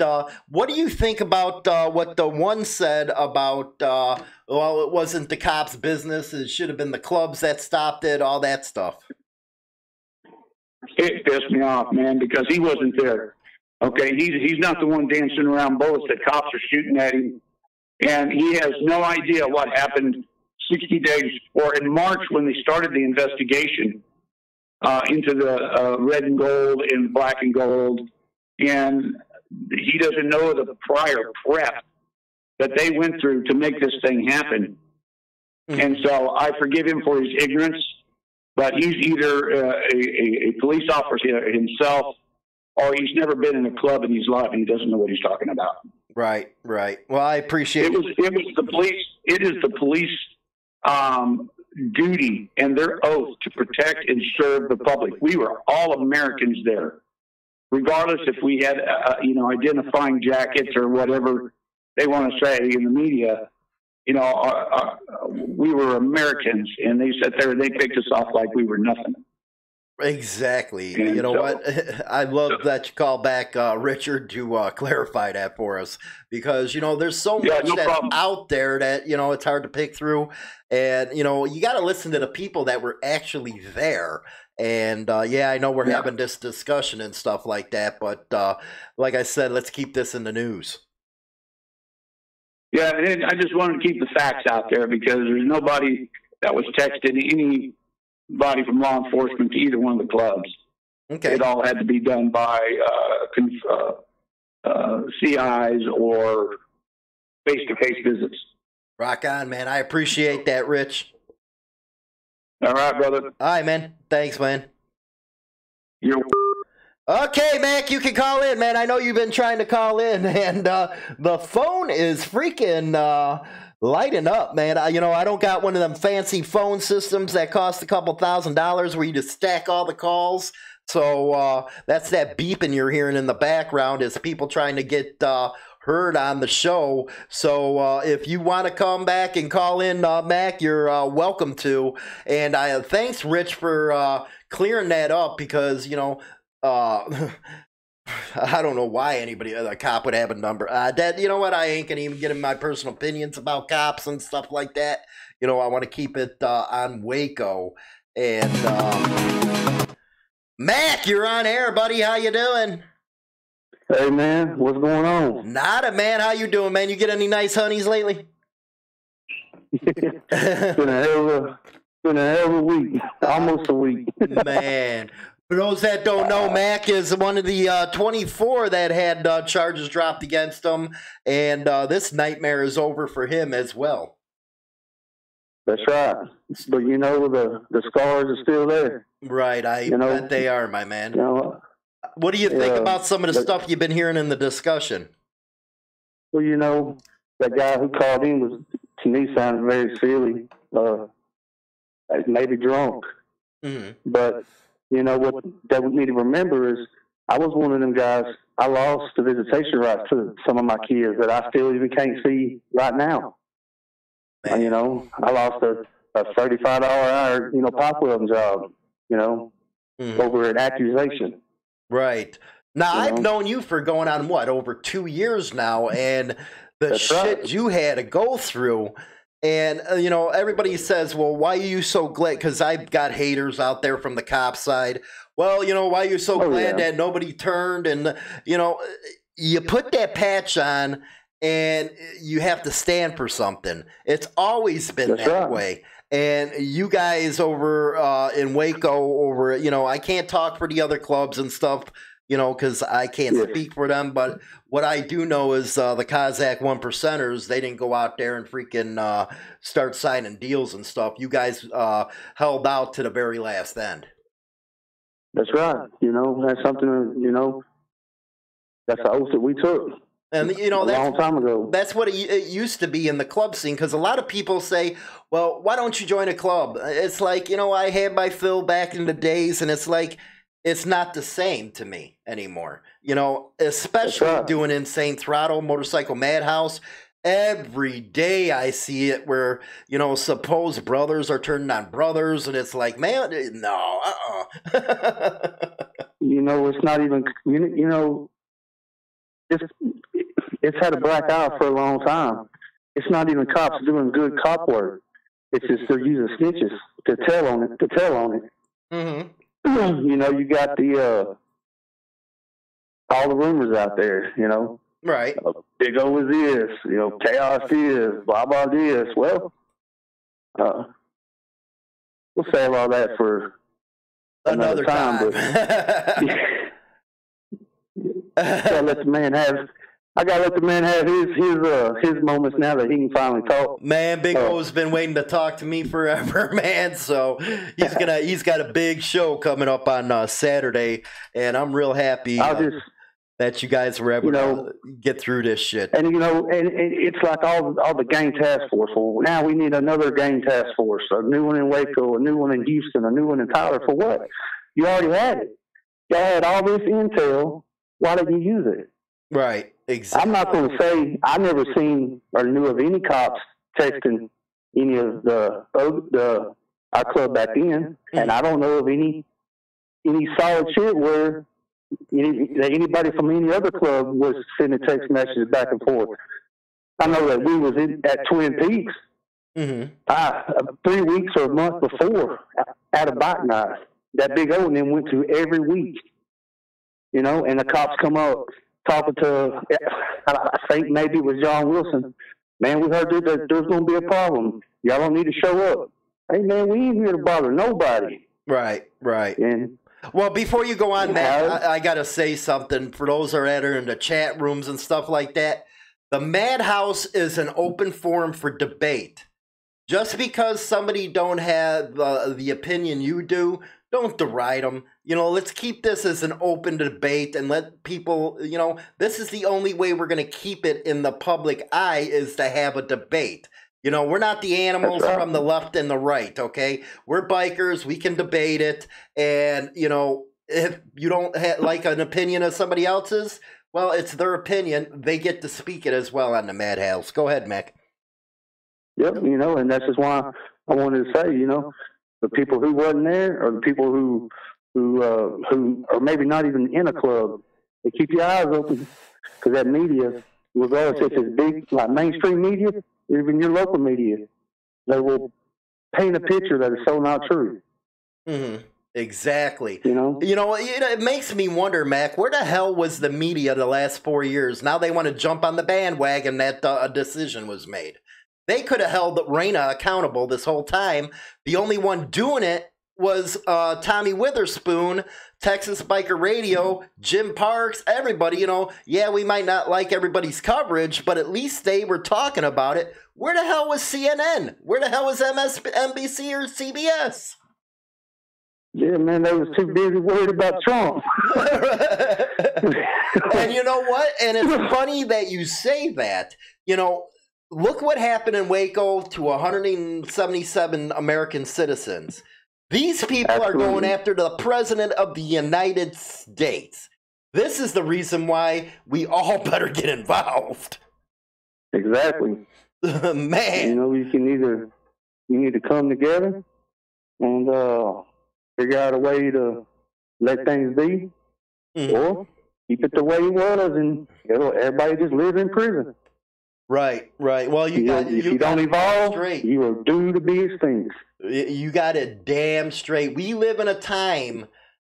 what do you think about what the one said about, well, it wasn't the cops' business. It should have been the clubs that stopped it, all that stuff. It pissed me off, man, because he wasn't there. Okay, he's not the one dancing around bullets that cops are shooting at him. And he has no idea what happened 60 days or in March when they started the investigation into the red and gold and black and gold. And he doesn't know the prior prep that they went through to make this thing happen. Mm-hmm. And so I forgive him for his ignorance, but he's either a police officer himself, or he's never been in a club in his life and he doesn't know what he's talking about. Right, right. Well, I appreciate it. It was the police. It is the police duty and their oath to protect and serve the public. We were all Americans there, regardless if we had identifying jackets or whatever they want to say in the media. You know, we were Americans, and they sat there and they picked us off like we were nothing. Exactly. And you know what? I love that you call back Richard to clarify that for us, because, you know, there's so much out there that, you know, it's hard to pick through. And, you know, you got to listen to the people that were actually there. And, yeah, I know we're having this discussion and stuff like that. But like I said, let's keep this in the news. Yeah, and I just wanted to keep the facts out there, because there's nobody that was texting anybody from law enforcement to either one of the clubs. Okay. It all had to be done by CIs or face-to-face visits. Rock on, man. I appreciate that, Rich. All right, brother. All right, man. Thanks, man. You're okay, Mac, you can call in, man. I know you've been trying to call in, and the phone is freaking lighting up, man. I don't got one of them fancy phone systems that cost a couple $1,000 where you just stack all the calls. So that's that beeping you're hearing in the background is people trying to get heard on the show. So if you want to come back and call in, Mac, you're welcome to. And thanks, Rich, for clearing that up, because, you know, I don't know why anybody, a cop would have a number. That, you know what, I ain't gonna even get in my personal opinions about cops and stuff like that. You know, I want to keep it on Waco. And Mac, you're on air, buddy. How you doing? Hey, man, what's going on? Nada, man. How you doing, man? You get any nice honeys lately? Been a hell of a week, almost a week, man. For those that don't know, Mac is one of the 24 that had charges dropped against him, and this nightmare is over for him as well. That's right. But you know, the scars are still there. Right. I bet they are, my man. You know, what do you think about some of the stuff you've been hearing in the discussion? Well, you know, that guy who called in was, to me, sounded very silly, maybe drunk. Mm-hmm. But, you know, what they would need to remember is I was one of them guys. I lost the visitation rights to some of my kids that I still even can't see right now. Man. You know, I lost a $35 hour, you know, pop welding job, you know, over an accusation. Right. Now, I've known you for going on, what, over 2 years now, and the shit you had to go through. And, you know, everybody says, well, why are you so glad? Because I've got haters out there from the cop side. Well, you know, why are you so glad that nobody turned? And, you know, you put that patch on and you have to stand for something. It's always been that way. And you guys over in Waco, over, you know, I can't talk for the other clubs and stuff, you know, because I can't speak for them. But what I do know is the Cossack 1%ers, they didn't go out there and freaking start signing deals and stuff. You guys held out to the very last end. That's right. You know, that's something, you know, that's the oath that we took. And, you know, that's a long time ago. That's what it used to be in the club scene, because a lot of people say, well, why don't you join a club? It's like, you know, I had my fill back in the days, and it's like, it's not the same to me anymore. You know, especially doing Insane Throttle, Motorcycle Madhouse. Every day I see it where, you know, supposed brothers are turning on brothers, and it's like, man, no, you know, it's not even, you know, it's had a black eye for a long time. It's not even cops doing good cop work. It's just they're using snitches to tell on it. Mm-hmm. You know, you got the all the rumors out there. You know, right? Big O is this. You know, chaos is blah blah this. Well, we'll save all that for another time. Gotta let the man have. I gotta let the man have his moments now that he can finally talk. Man, Big O's been waiting to talk to me forever, man. So he's gonna he's got a big show coming up on Saturday, and I'm real happy that you guys were able to get through this shit. And you know, and it's like all the gang task force. Well, now we need another gang task force, a new one in Waco, a new one in Houston, a new one in Tyler. For what? You already had it. Y'all had all this intel. Why didn't you use it? Right, exactly. I'm not going to say I never seen or knew of any cops texting any of our club back then, and I don't know of any solid shit where anybody from any other club was sending text messages back and forth. I know that we was at Twin Peaks 3 weeks or a month before at a bike night. That Big O and them went to every week. You know, and the cops come up talking to, I think maybe it was John Wilson. Man, we heard that there's going to be a problem. Y'all don't need to show up. Hey, man, we ain't here to bother nobody. Right, right. And, well, before you go on, Matt, I got to say something. For those that are in the chat rooms and stuff like that, the Madhouse is an open forum for debate. Just because somebody don't have the opinion you do, don't deride them. You know, let's keep this as an open debate and let people, you know, this is the only way we're going to keep it in the public eye is to have a debate. You know, we're not the animals from the left and the right, okay? We're bikers. We can debate it. And, you know, if you don't like an opinion of somebody else's, well, it's their opinion. They get to speak it as well on the Madhouse. Go ahead, Mac. Yep, you know, and that's just why I wanted to say, you know, the people who wasn't there or the people who are maybe not even in a club, they keep your eyes open because that media, regardless if it's big, like mainstream media, even your local media, they will paint a picture that is so not true. Mm-hmm. Exactly. You know, it makes me wonder, Mac, where the hell was the media the last 4 years? Now they want to jump on the bandwagon that a decision was made. They could have held Reyna accountable this whole time. The only one doing it was Tommy Witherspoon, Texas Biker Radio, Jim Parks, everybody, you know, yeah, we might not like everybody's coverage, but at least they were talking about it. Where the hell was CNN? Where the hell was MSNBC or CBS? Yeah, man, they was too busy worried about Trump. And you know what? And it's funny that you say that. You know, look what happened in Waco to 177 American citizens. These people Absolutely. Are going after the president of the United States. This is the reason why we all better get involved. Exactly. Man. You know, you can either, you need to come together and figure out a way to let things be, mm-hmm. or keep it the way it was, and everybody just live in prison. Right, right. Well, if you don't evolve, you are doomed to be extinct. You got it damn straight. We live in a time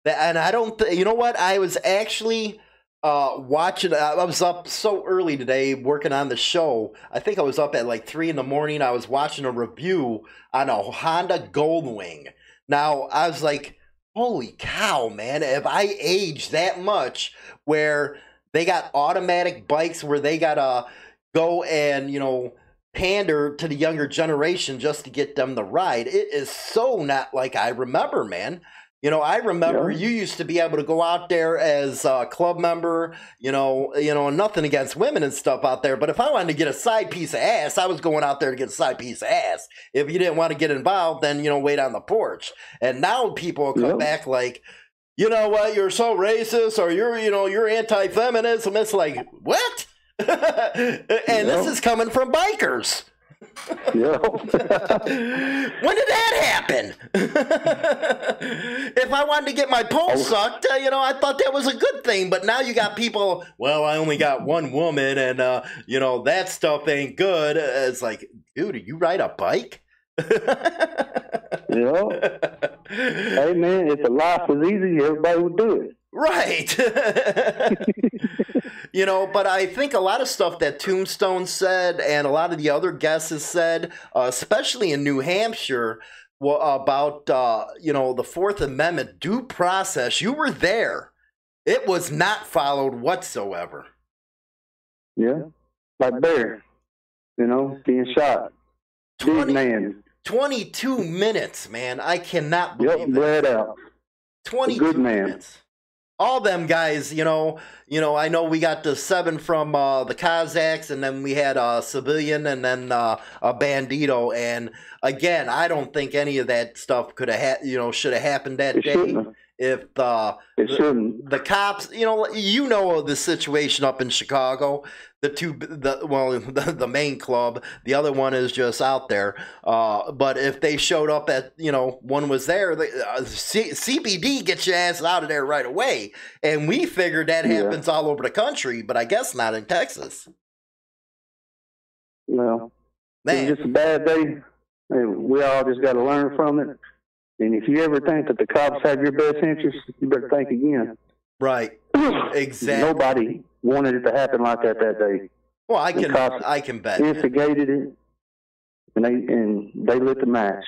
that, and I don't, you know what? I was actually watching, I was up so early today working on the show. I think I was up at like 3 in the morning. I was watching a review on a Honda Goldwing. Now, I was like, holy cow, man. If I aged that much where they got automatic bikes, where they got a, go and, you know, pander to the younger generation just to get them to ride. It is so not like I remember, man. You know, I remember you used to be able to go out there as a club member, you know, nothing against women and stuff out there. But if I wanted to get a side piece of ass, I was going out there to get a side piece of ass. If you didn't want to get involved, then, you know, wait on the porch. And now people will come back like, you know what, you're so racist, or you're, you know, you're anti-feminist. And it's like, what? And this is coming from bikers. When did that happen? If I wanted to get my pole sucked, you know, I thought that was a good thing. But now you got people, well, I only got one woman, and you know, that stuff ain't good. It's like, dude, do you ride a bike? Hey man, if the life was easy, everybody would do it. Right. You know, but I think a lot of stuff that Tombstone said and a lot of the other guests has said, especially in New Hampshire, about, you know, the Fourth Amendment due process. You were there. It was not followed whatsoever. Yeah. Like Bear, you know, being shot. 22 minutes, man. I cannot believe it. Bled out. 22 minutes. All them guys, you know, I know we got the 7 from the Cossacks, and then we had a civilian, and then a bandito. And again, I don't think any of that stuff could have, should have happened that day. If the cops, you know the situation up in Chicago, the main club, the other one is just out there. But if they showed up at, one was there, CBD gets your ass out of there right away. And we figured that happens all over the country, but I guess not in Texas. Well, man, it's just a bad day. We all just got to learn from it. And if you ever think that the cops have your best interest, you better think again. Right. Exactly. Nobody wanted it to happen like that that day. Well, I can bet. Instigated it, and they lit the match.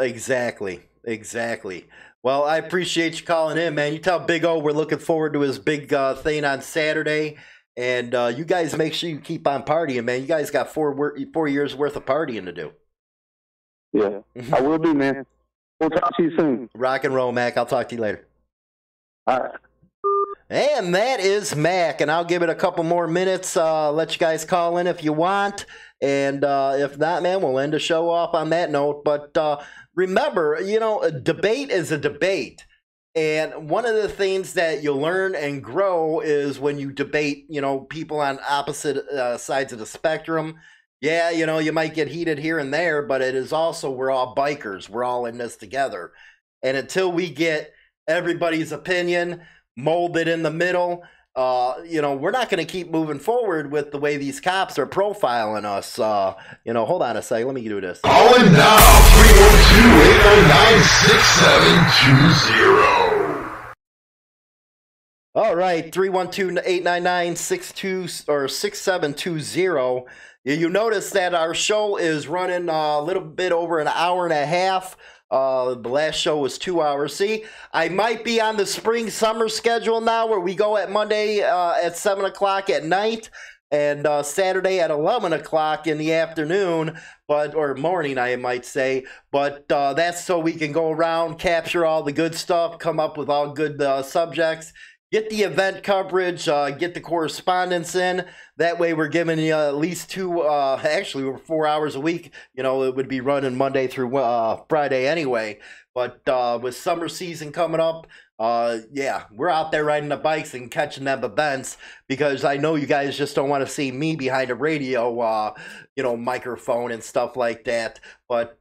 Exactly. Exactly. Well, I appreciate you calling in, man. You tell Big O we're looking forward to his big thing on Saturday. And you guys make sure you keep on partying, man. You guys got four years worth of partying to do. Yeah, I will be, man. We'll talk to you soon. Rock and roll, Mac. I'll talk to you later. All right. And that is Mac, and I'll give it a couple more minutes. Let you guys call in if you want. And if not, man, we'll end the show off on that note. But remember, a debate is a debate. And one of the things that you learn and grow is when you debate, people on opposite sides of the spectrum. Yeah, you might get heated here and there, but it is also, we're all bikers. We're all in this together. And until we get everybody's opinion molded in the middle, we're not going to keep moving forward with the way these cops are profiling us. Hold on a second. Let me do this. Call in now, 312-809-6720. All right, 312-899-62 or 6720. You notice that our show is running a little bit over an hour and a half. The last show was 2 hours. See, I might be on the spring-summer schedule now where we go at Monday at 7 o'clock at night and Saturday at 11 o'clock in the afternoon, but or morning, I might say. But that's so we can go around, capture all the good stuff, come up with all good subjects, get the event coverage, get the correspondence in. That way we're giving you at least actually over 4 hours a week. You know, it would be running Monday through Friday anyway. But with summer season coming up, yeah, we're out there riding the bikes and catching them events, because I know you guys just don't want to see me behind a radio, you know, microphone and stuff like that. But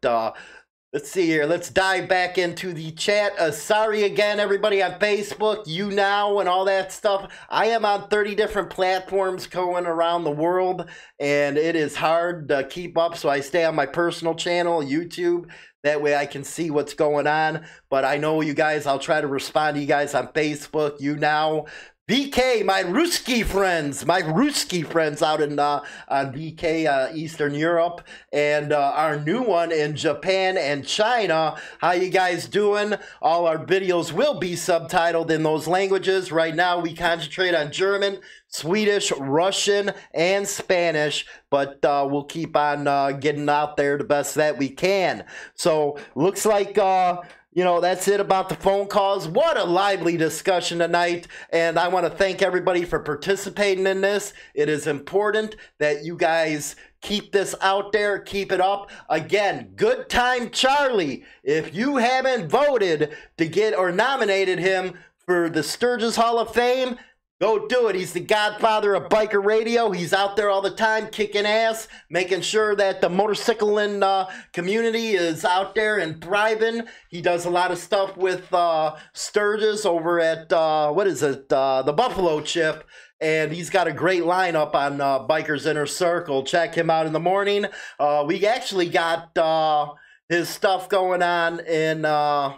let's see here. Let's dive back into the chat. Sorry again, everybody on Facebook, YouNow, and all that stuff. I am on 30 different platforms going around the world, and it is hard to keep up, so I stay on my personal channel, YouTube. That way I can see what's going on. But I know you guys, I'll try to respond to you guys on Facebook, YouNow. BK, my Ruski friends out in on BK, Eastern Europe, and our new one in Japan and China. How you guys doing? All our videos will be subtitled in those languages. Right now we concentrate on German, Swedish, Russian, and Spanish, but we'll keep on getting out there the best that we can. So looks like you know, that's it about the phone calls. What a lively discussion tonight. And I want to thank everybody for participating in this. It is important that you guys keep this out there. Keep it up. Again, Good Time Charlie, if you haven't voted to get or nominated him for the Sturgis Hall of Fame, go do it. He's the godfather of biker radio. He's out there all the time kicking ass, making sure that the motorcycling community is out there and thriving. He does a lot of stuff with Sturgis over at, what is it, the Buffalo Chip. And he's got a great lineup on Bikers Inner Circle. Check him out in the morning. We actually got his stuff going on in... the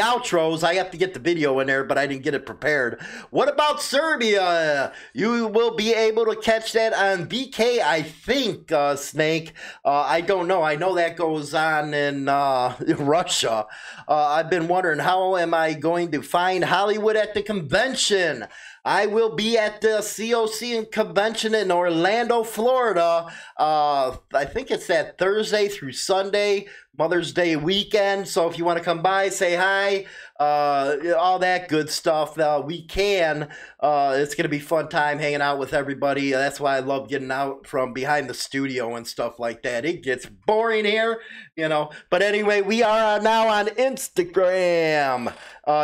outros, I have to get the video in there, but I didn't get it prepared. What about Serbia? You will be able to catch that on BK, I think, Snake. I don't know. I know that goes on in Russia. I've been wondering, how am I going to find Hollywood at the convention? I will be at the COC convention in Orlando, Florida. I think it's that Thursday through Sunday, Mother's Day weekend. So if you want to come by, say hi, all that good stuff. We can. It's going to be fun time hanging out with everybody. That's why I love getting out from behind the studio and stuff like that. It gets boring here, you know. But anyway, we are now on Instagram.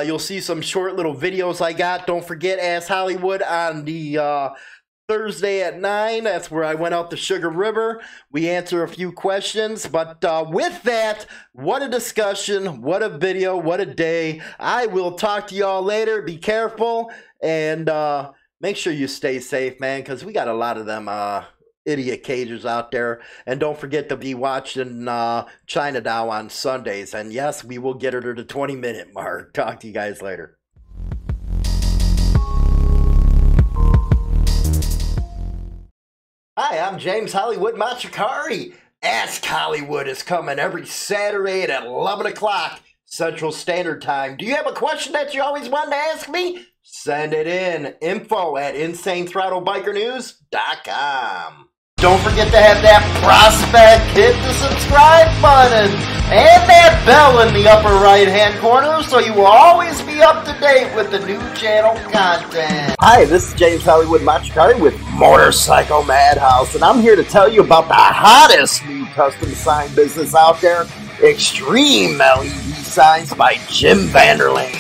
You'll see some short little videos I got. Don't forget, Ask Hollywood on the... Thursday at 9, that's where I went out to Sugar River. We answer a few questions, but with that, what a discussion, what a video, what a day. I will talk to y'all later. Be careful, and make sure you stay safe, man, because we got a lot of them idiot cagers out there. And don't forget to be watching China Dow on Sundays. And yes, we will get her to the 20-minute mark. Talk to you guys later. Hi, I'm James Hollywood Machikari. Ask Hollywood is coming every Saturday at 11 o'clock Central Standard Time. Do you have a question that you always wanted to ask me? Send it in. info@InsaneThrottleBikerNews.com. Don't forget to have that prospect. Hit the subscribe button and that bell in the upper right-hand corner so you will always be up to date with the new channel content. Hi, this is James Hollywood Machikari with Motorcycle Madhouse, and I'm here to tell you about the hottest new custom sign business out there, Extreme LED Signs by Jim Vanderlane.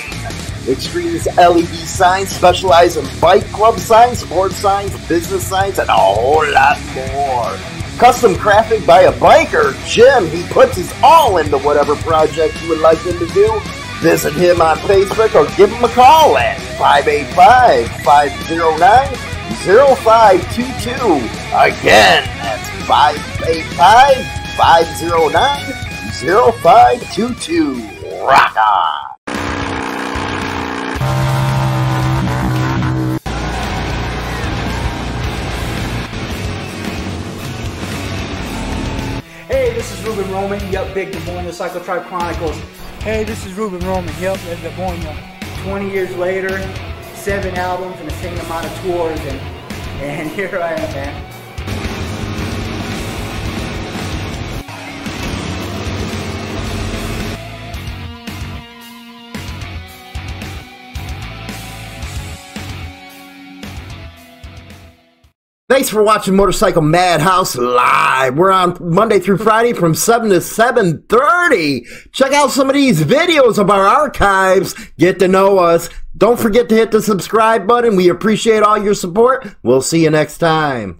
Extreme's LED Signs specialize in bike club signs, sports signs, business signs, and a whole lot more. Custom crafted by a biker, Jim, he puts his all into whatever project you would like him to do. Visit him on Facebook or give him a call at 585-509-0522. Again, that's 585-509-0522. Rock on! Hey, this is Ruben Roman. Yup, big DeBoyne, Cycle Tribe Chronicles. Hey, this is Ruben Roman. Yup, big DeBoyne. 20 years later, 7 albums and the same amount of tours, and here I am, man. Thanks for watching Motorcycle Madhouse Live. We're on Monday through Friday from 7 to 7:30. Check out some of these videos of our archives. Get to know us. Don't forget to hit the subscribe button. We appreciate all your support. We'll see you next time.